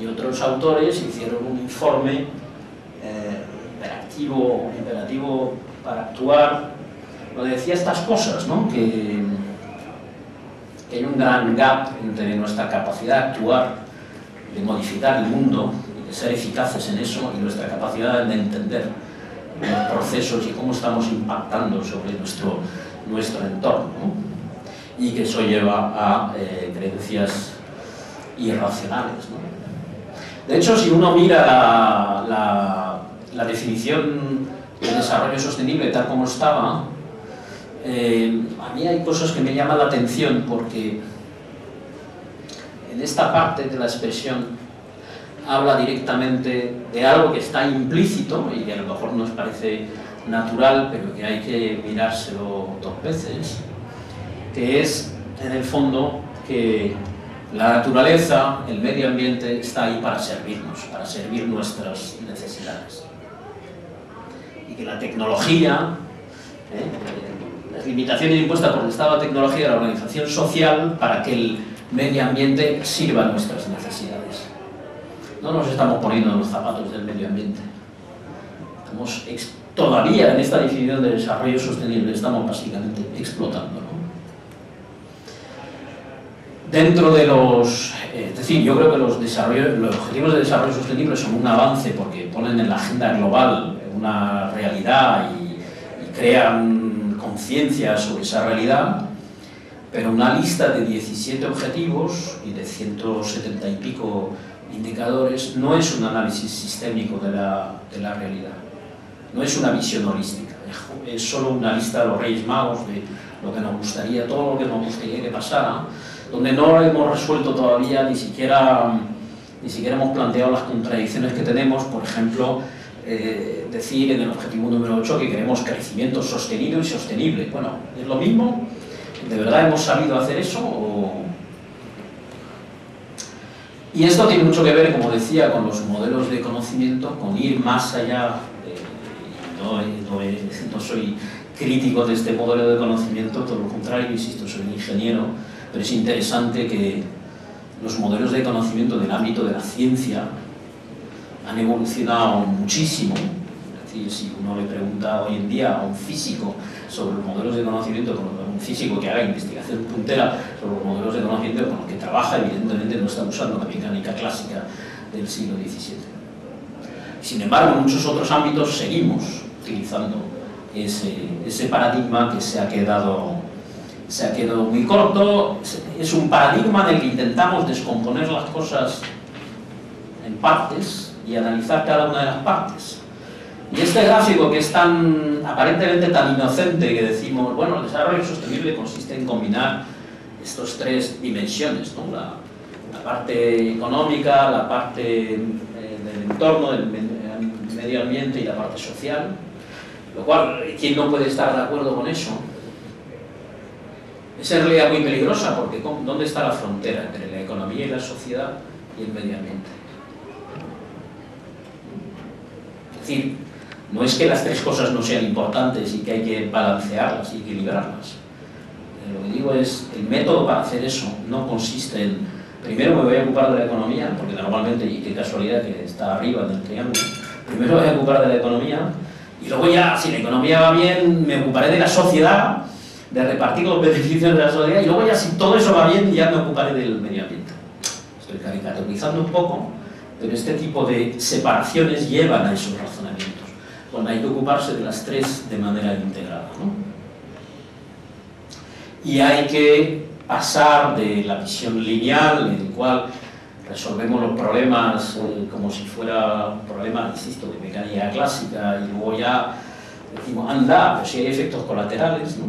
y otros autores hicieron un informe eh, imperativo, imperativo para actuar, donde decía estas cosas, ¿no? que, que hay un gran gap entre nuestra capacidad de actuar, de modificar el mundo, de ser eficaces en eso, y nuestra capacidad de entender los procesos y cómo estamos impactando sobre nuestro, nuestro entorno, ¿no? Y que eso lleva a eh, creencias irracionales, ¿no? De hecho, si uno mira la, la, la definición de desarrollo sostenible tal como estaba, eh, a mí hay cosas que me llaman la atención, porque en esta parte de la expresión habla directamente de algo que está implícito y que a lo mejor nos parece natural, pero que hay que mirárselo dos veces, que es, en el fondo, que la naturaleza, el medio ambiente, está ahí para servirnos, para servir nuestras necesidades. Y que la tecnología, ¿eh? las limitaciones impuestas por el estado de tecnología y la organización social para que el medio ambiente sirva a nuestras necesidades. No nos estamos poniendo en los zapatos del medio ambiente. Estamos ex todavía en esta definición de desarrollo sostenible, estamos básicamente explotándolo, ¿no? Dentro de los... Eh, es decir, yo creo que los, desarrollos, los objetivos de desarrollo sostenible son un avance, porque ponen en la agenda global una realidad y, y crean conciencia sobre esa realidad, pero una lista de diecisiete objetivos y de ciento setenta y pico indicadores no es un análisis sistémico de la, de la realidad, no es una visión holística, es solo una lista de los Reyes Magos, de lo que nos gustaría, todo lo que nos gustaría que pasara, donde no hemos resuelto todavía, ni siquiera, ni siquiera hemos planteado las contradicciones que tenemos. Por ejemplo, eh, decir en el objetivo número ocho que queremos crecimiento sostenido y sostenible. Bueno, ¿es lo mismo? ¿De verdad hemos sabido hacer eso? O... Y esto tiene mucho que ver, como decía, con los modelos de conocimiento, con ir más allá. Eh, no, no, no soy crítico de este modelo de conocimiento, todo lo contrario, insisto, soy ingeniero, pero es interesante que los modelos de conocimiento del ámbito de la ciencia han evolucionado muchísimo. Es decir, si uno le pregunta hoy en día a un físico sobre los modelos de conocimiento, un físico que haga investigación puntera sobre los modelos de conocimiento con los que trabaja, evidentemente no está usando la mecánica clásica del siglo diecisiete. Sin embargo, en muchos otros ámbitos seguimos utilizando ese, ese paradigma que se ha, quedado, se ha quedado muy corto. Es un paradigma en el que intentamos descomponer las cosas en partes y analizar cada una de las partes. Y este gráfico, que es tan aparentemente tan inocente, que decimos, bueno, el desarrollo sostenible consiste en combinar estas tres dimensiones, ¿no? La, la parte económica, la parte eh, del entorno, del medio ambiente, y la parte social, lo cual, ¿quién no puede estar de acuerdo con eso? Es en realidad muy peligrosa, porque ¿dónde está la frontera entre la economía y la sociedad y el medio ambiente? Es decir, no es que las tres cosas no sean importantes y que hay que balancearlas y equilibrarlas. Lo que digo es, el método para hacer eso no consiste en, primero me voy a ocupar de la economía, porque normalmente, y qué casualidad que está arriba del triángulo, primero me voy a ocupar de la economía, y luego ya, si la economía va bien, me ocuparé de la sociedad, de repartir los beneficios de la solidaridad, y luego ya si todo eso va bien ya me ocuparé del medio ambiente. Estoy caricaturizando un poco, pero este tipo de separaciones llevan a esos razonamientos. Bueno, hay que ocuparse de las tres de manera integrada, ¿no? Y hay que pasar de la visión lineal, en el cual resolvemos los problemas eh, como si fuera problemas, insisto, de mecánica clásica, y luego ya decimos, anda, pero si hay efectos colaterales, ¿no?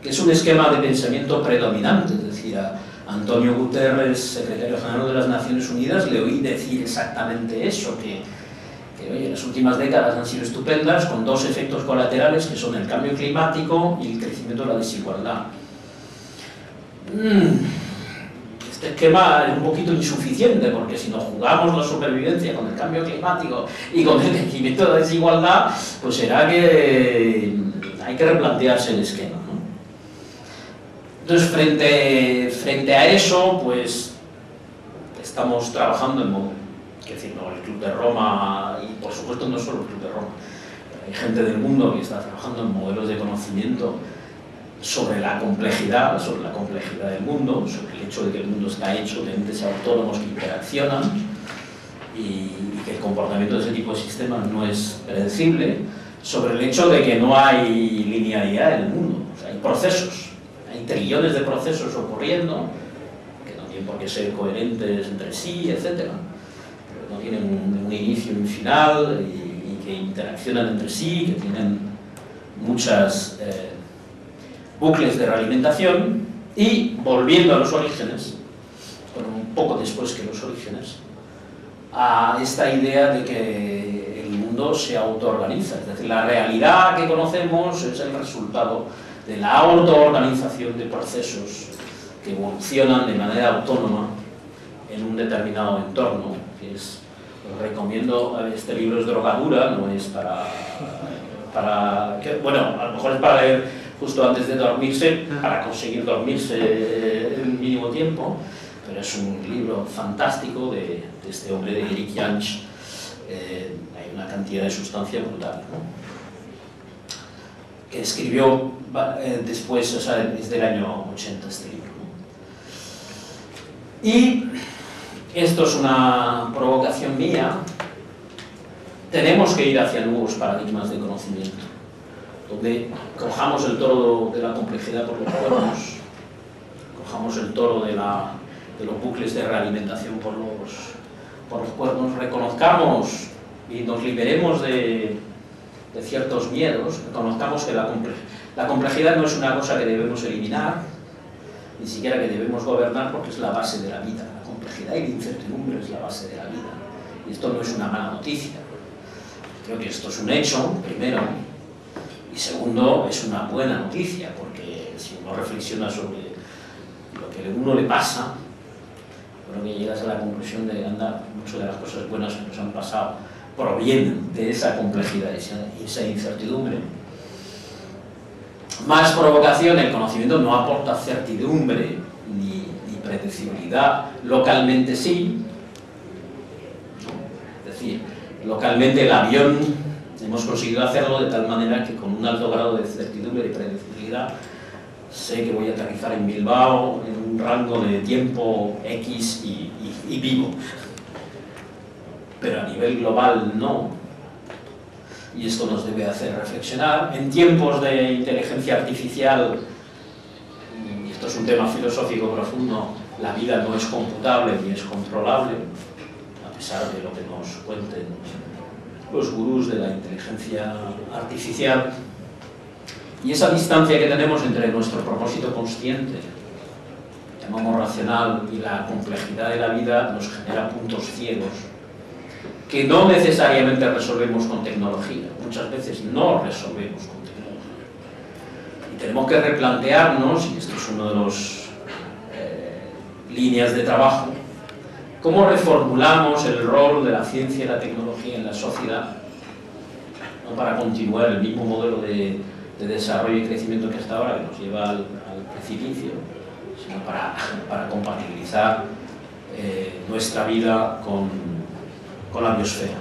Que es un esquema de pensamiento predominante, es decir, a Antonio Guterres, secretario general de las Naciones Unidas, le oí decir exactamente eso, que, que oye, las últimas décadas han sido estupendas, con dos efectos colaterales, que son el cambio climático y el crecimiento de la desigualdad. Este esquema es un poquito insuficiente, porque si nos jugamos la supervivencia con el cambio climático y con el crecimiento de la desigualdad, pues será que hay que replantearse el esquema, ¿no? Entonces, frente, frente a eso, pues estamos trabajando en modo, es decir, no, el Club de Roma, y por supuesto no solo el Club de Roma, hay gente del mundo que está trabajando en modelos de conocimiento sobre la complejidad, sobre la complejidad del mundo, sobre el hecho de que el mundo está hecho de entes autónomos que interaccionan y, y que el comportamiento de ese tipo de sistemas no es predecible, sobre el hecho de que no hay linealidad en el mundo, o sea, hay procesos, hay trillones de procesos ocurriendo que no tienen por qué ser coherentes entre sí, etcétera, pero no tienen un, un inicio y un final y, y que interaccionan entre sí, que tienen muchas... Eh, bucles de realimentación. Y volviendo a los orígenes, un poco después que los orígenes, a esta idea de que el mundo se autoorganiza, es decir, la realidad que conocemos es el resultado de la autoorganización de procesos que evolucionan de manera autónoma en un determinado entorno, que es, os recomiendo, este libro es drogadura, no es para, para que, bueno, a lo mejor es para leer justo antes de dormirse, para conseguir dormirse en el mínimo tiempo, pero es un libro fantástico de, de este hombre, de Eric Jantsch. Eh, hay una cantidad de sustancia brutal, ¿no? Que escribió eh, después, o sea, desde el año ochenta este libro, ¿no? Y esto es una provocación mía, tenemos que ir hacia nuevos paradigmas de conocimiento, donde cojamos el toro de la complejidad por los cuernos, cojamos el toro de, la, de los bucles de realimentación por los, por los cuernos, reconozcamos y nos liberemos de, de ciertos miedos, reconozcamos que la, comple la complejidad no es una cosa que debemos eliminar, ni siquiera que debemos gobernar, porque es la base de la vida. La complejidad y la incertidumbre es la base de la vida. Y esto no es una mala noticia. Creo que esto es un hecho, primero. Y segundo, es una buena noticia, porque si uno reflexiona sobre lo que a uno le pasa, creo que llegas a la conclusión de que muchas de las cosas buenas que nos han pasado provienen de esa complejidad, esa, esa incertidumbre. Más provocación, el conocimiento no aporta certidumbre ni, ni predecibilidad, localmente sí. Es decir, localmente el avión... hemos conseguido hacerlo de tal manera que con un alto grado de certidumbre y predecibilidad sé que voy a aterrizar en Bilbao en un rango de tiempo X y, y, y vivo. Pero a nivel global no. Y esto nos debe hacer reflexionar. En tiempos de inteligencia artificial, y esto es un tema filosófico profundo, la vida no es computable ni es controlable, a pesar de lo que nos cuenten los gurús de la inteligencia artificial, y esa distancia que tenemos entre nuestro propósito consciente, llamamos racional, y la complejidad de la vida nos genera puntos ciegos que no necesariamente resolvemos con tecnología, muchas veces no resolvemos con tecnología, y tenemos que replantearnos, y esto es uno de los eh, líneas de trabajo, ¿cómo reformulamos el rol de la ciencia y la tecnología en la sociedad? No para continuar el mismo modelo de, de desarrollo y crecimiento que hasta ahora, que nos lleva al, al precipicio, sino para, para compatibilizar eh, nuestra vida con, con la biosfera.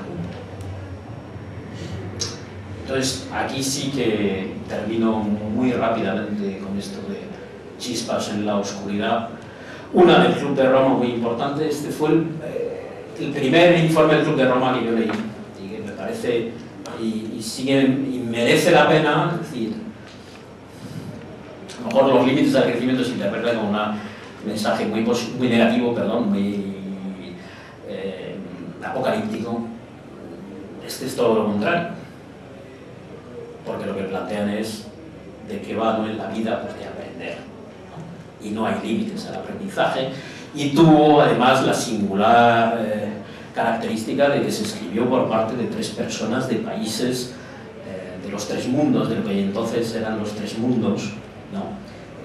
Entonces, aquí sí que termino muy rápidamente con esto de chispas en la oscuridad. Una del Club de Roma muy importante, este fue el, eh, el primer informe del Club de Roma que yo leí, y que me parece, y, y, sigue, y merece la pena, es decir, a lo mejor los límites del crecimiento se interpretan como un mensaje muy, muy negativo, perdón, muy eh, apocalíptico. Este es todo lo contrario, porque lo que plantean es de qué va en la vida, pues de aprender, ¿no? Y no hay límites al aprendizaje, y tuvo además la singular eh, característica de que se escribió por parte de tres personas de países eh, de los tres mundos, de lo que entonces eran los tres mundos, ¿no?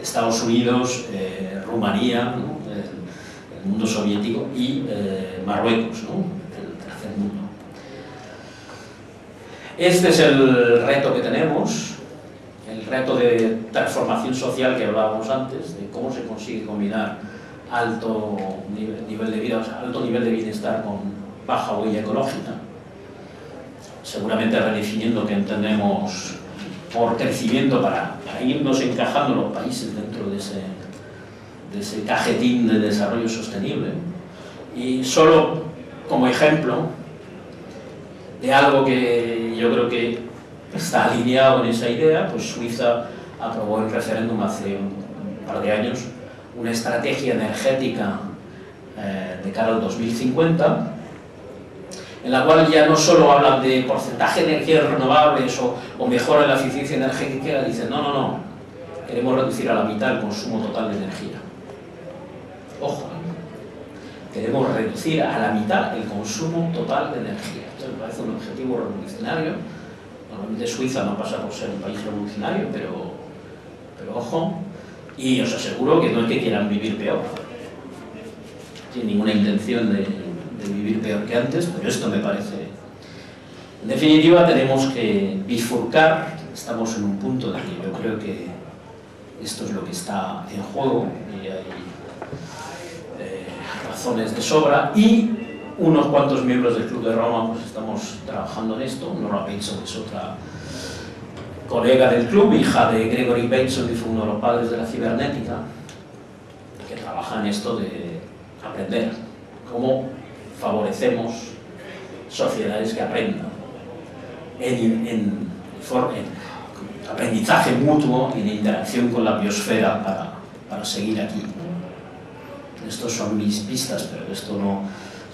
Estados Unidos, eh, Rumanía, ¿no? el, el mundo soviético, y eh, Marruecos, ¿no? el tercer mundo. Este es el reto que tenemos, el reto de transformación social que hablábamos antes, de cómo se consigue combinar alto nivel, nivel de vida, o sea, alto nivel de bienestar con baja huella ecológica, seguramente redefiniendo que entendemos por crecimiento para, para irnos encajando los países dentro de ese, de ese cajetín de desarrollo sostenible. Y solo como ejemplo de algo que yo creo que está alineado en esa idea, pues Suiza aprobó en referéndum hace un par de años una estrategia energética eh, de cara al dos mil cincuenta, en la cual ya no solo hablan de porcentaje de energías renovables o, o mejora la eficiencia energética, dicen no, no, no, queremos reducir a la mitad el consumo total de energía. Ojo, queremos reducir a la mitad el consumo total de energía. Esto me parece un objetivo revolucionario. Normalmente Suiza no pasa por ser un país revolucionario, pero, pero ojo, y os aseguro que no es que quieran vivir peor, sin ninguna intención de de vivir peor que antes, pero esto me parece... En definitiva, tenemos que bifurcar, estamos en un punto de que yo creo que esto es lo que está en juego, y hay eh, razones de sobra, y unos cuantos miembros del Club de Roma pues estamos trabajando en esto. Nora Bateson es otra colega del club, hija de Gregory Bateson, que fue uno de los padres de la cibernética, que trabaja en esto de aprender cómo favorecemos sociedades que aprendan en, en, en, en aprendizaje mutuo, en interacción con la biosfera para, para seguir aquí. Estos son mis pistas, pero esto no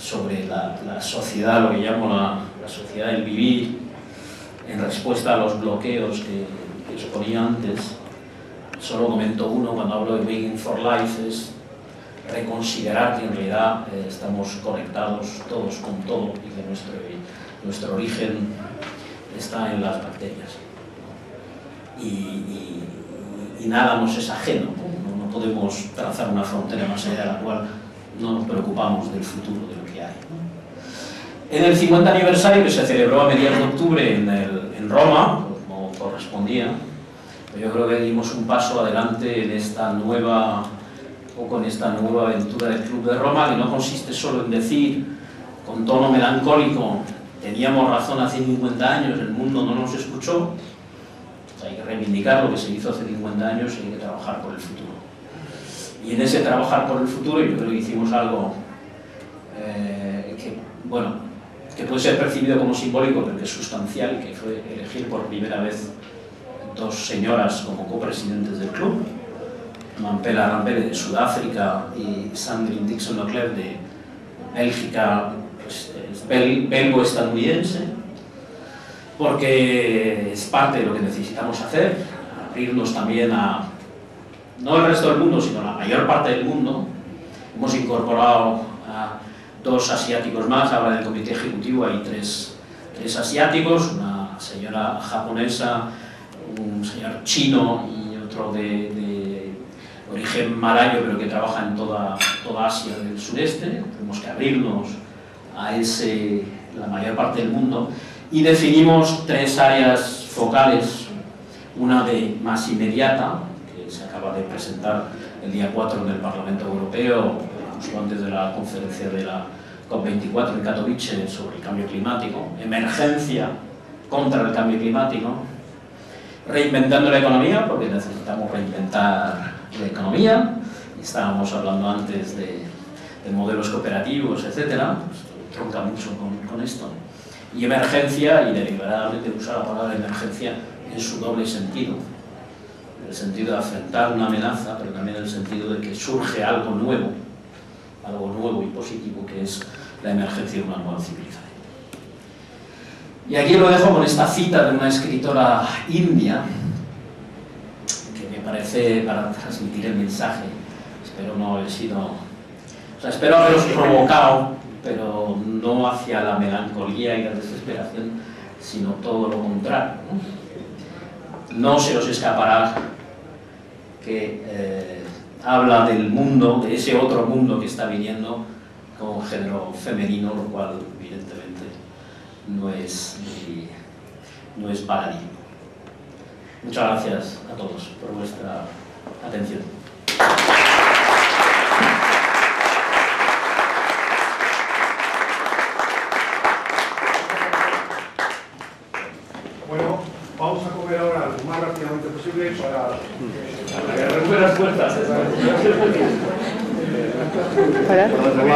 sobre la, la sociedad, lo que llamo la, la sociedad del vivir, en respuesta a los bloqueos que, que os ponía antes. Solo comento uno cuando hablo de Making for Life, es reconsiderar que en realidad eh, estamos conectados todos con todo y que nuestro, nuestro origen está en las bacterias, y, y, y nada nos es ajeno, no, no podemos trazar una frontera más allá de la cual no nos preocupamos del futuro, de lo que hay, ¿no? En el cincuenta aniversario que se celebró a mediados de octubre en, el, en Roma, como correspondía, yo creo que dimos un paso adelante en esta nueva... con esta nueva aventura del Club de Roma, que no consiste solo en decir con tono melancólico teníamos razón hace cincuenta años, el mundo no nos escuchó. O sea, hay que reivindicar lo que se hizo hace cincuenta años y hay que trabajar por el futuro, y en ese trabajar por el futuro yo creo que hicimos algo eh, que, bueno, que puede ser percibido como simbólico, pero que es sustancial, que fue elegir por primera vez dos señoras como copresidentes del club, Mampela Rampele de Sudáfrica y Sandrine Dixon-Leclerc de Bélgica, pues, bel, belgo-estadounidense, porque es parte de lo que necesitamos hacer, abrirnos también a, no el resto del mundo, sino la mayor parte del mundo. Hemos incorporado a dos asiáticos más, ahora en el comité ejecutivo hay tres, tres asiáticos, una señora japonesa, un señor chino y otro de, de origen malayo, pero que trabaja en toda, toda Asia del sureste. Tenemos que abrirnos a ese, la mayor parte del mundo, y definimos tres áreas focales, una de más inmediata, que se acaba de presentar el día cuatro en el Parlamento Europeo, justo antes de la conferencia de la COP veinticuatro en Katowice sobre el cambio climático, emergencia contra el cambio climático, reinventando la economía, porque necesitamos reinventar la economía. Estábamos hablando antes de, de modelos cooperativos, etcétera, pues, tronca mucho con, con esto. Y emergencia, y deliberadamente usar la palabra emergencia en su doble sentido, en el sentido de afrontar una amenaza, pero también en el sentido de que surge algo nuevo, algo nuevo y positivo, que es la emergencia de una nueva civilización. Y aquí lo dejo con esta cita de una escritora india, que me parece para transmitir el mensaje. Espero no haber sido... O sea, espero haberos provocado, pero no hacia la melancolía y la desesperación, sino todo lo contrario, ¿no? No se os escapará que eh, habla del mundo, de ese otro mundo que está viniendo con género femenino, lo cual evidentemente no es, no es paradigma. Muchas gracias a todos por vuestra atención. Bueno, vamos a comer ahora lo más rápidamente posible para que recuperen las fuerzas. ¿Para?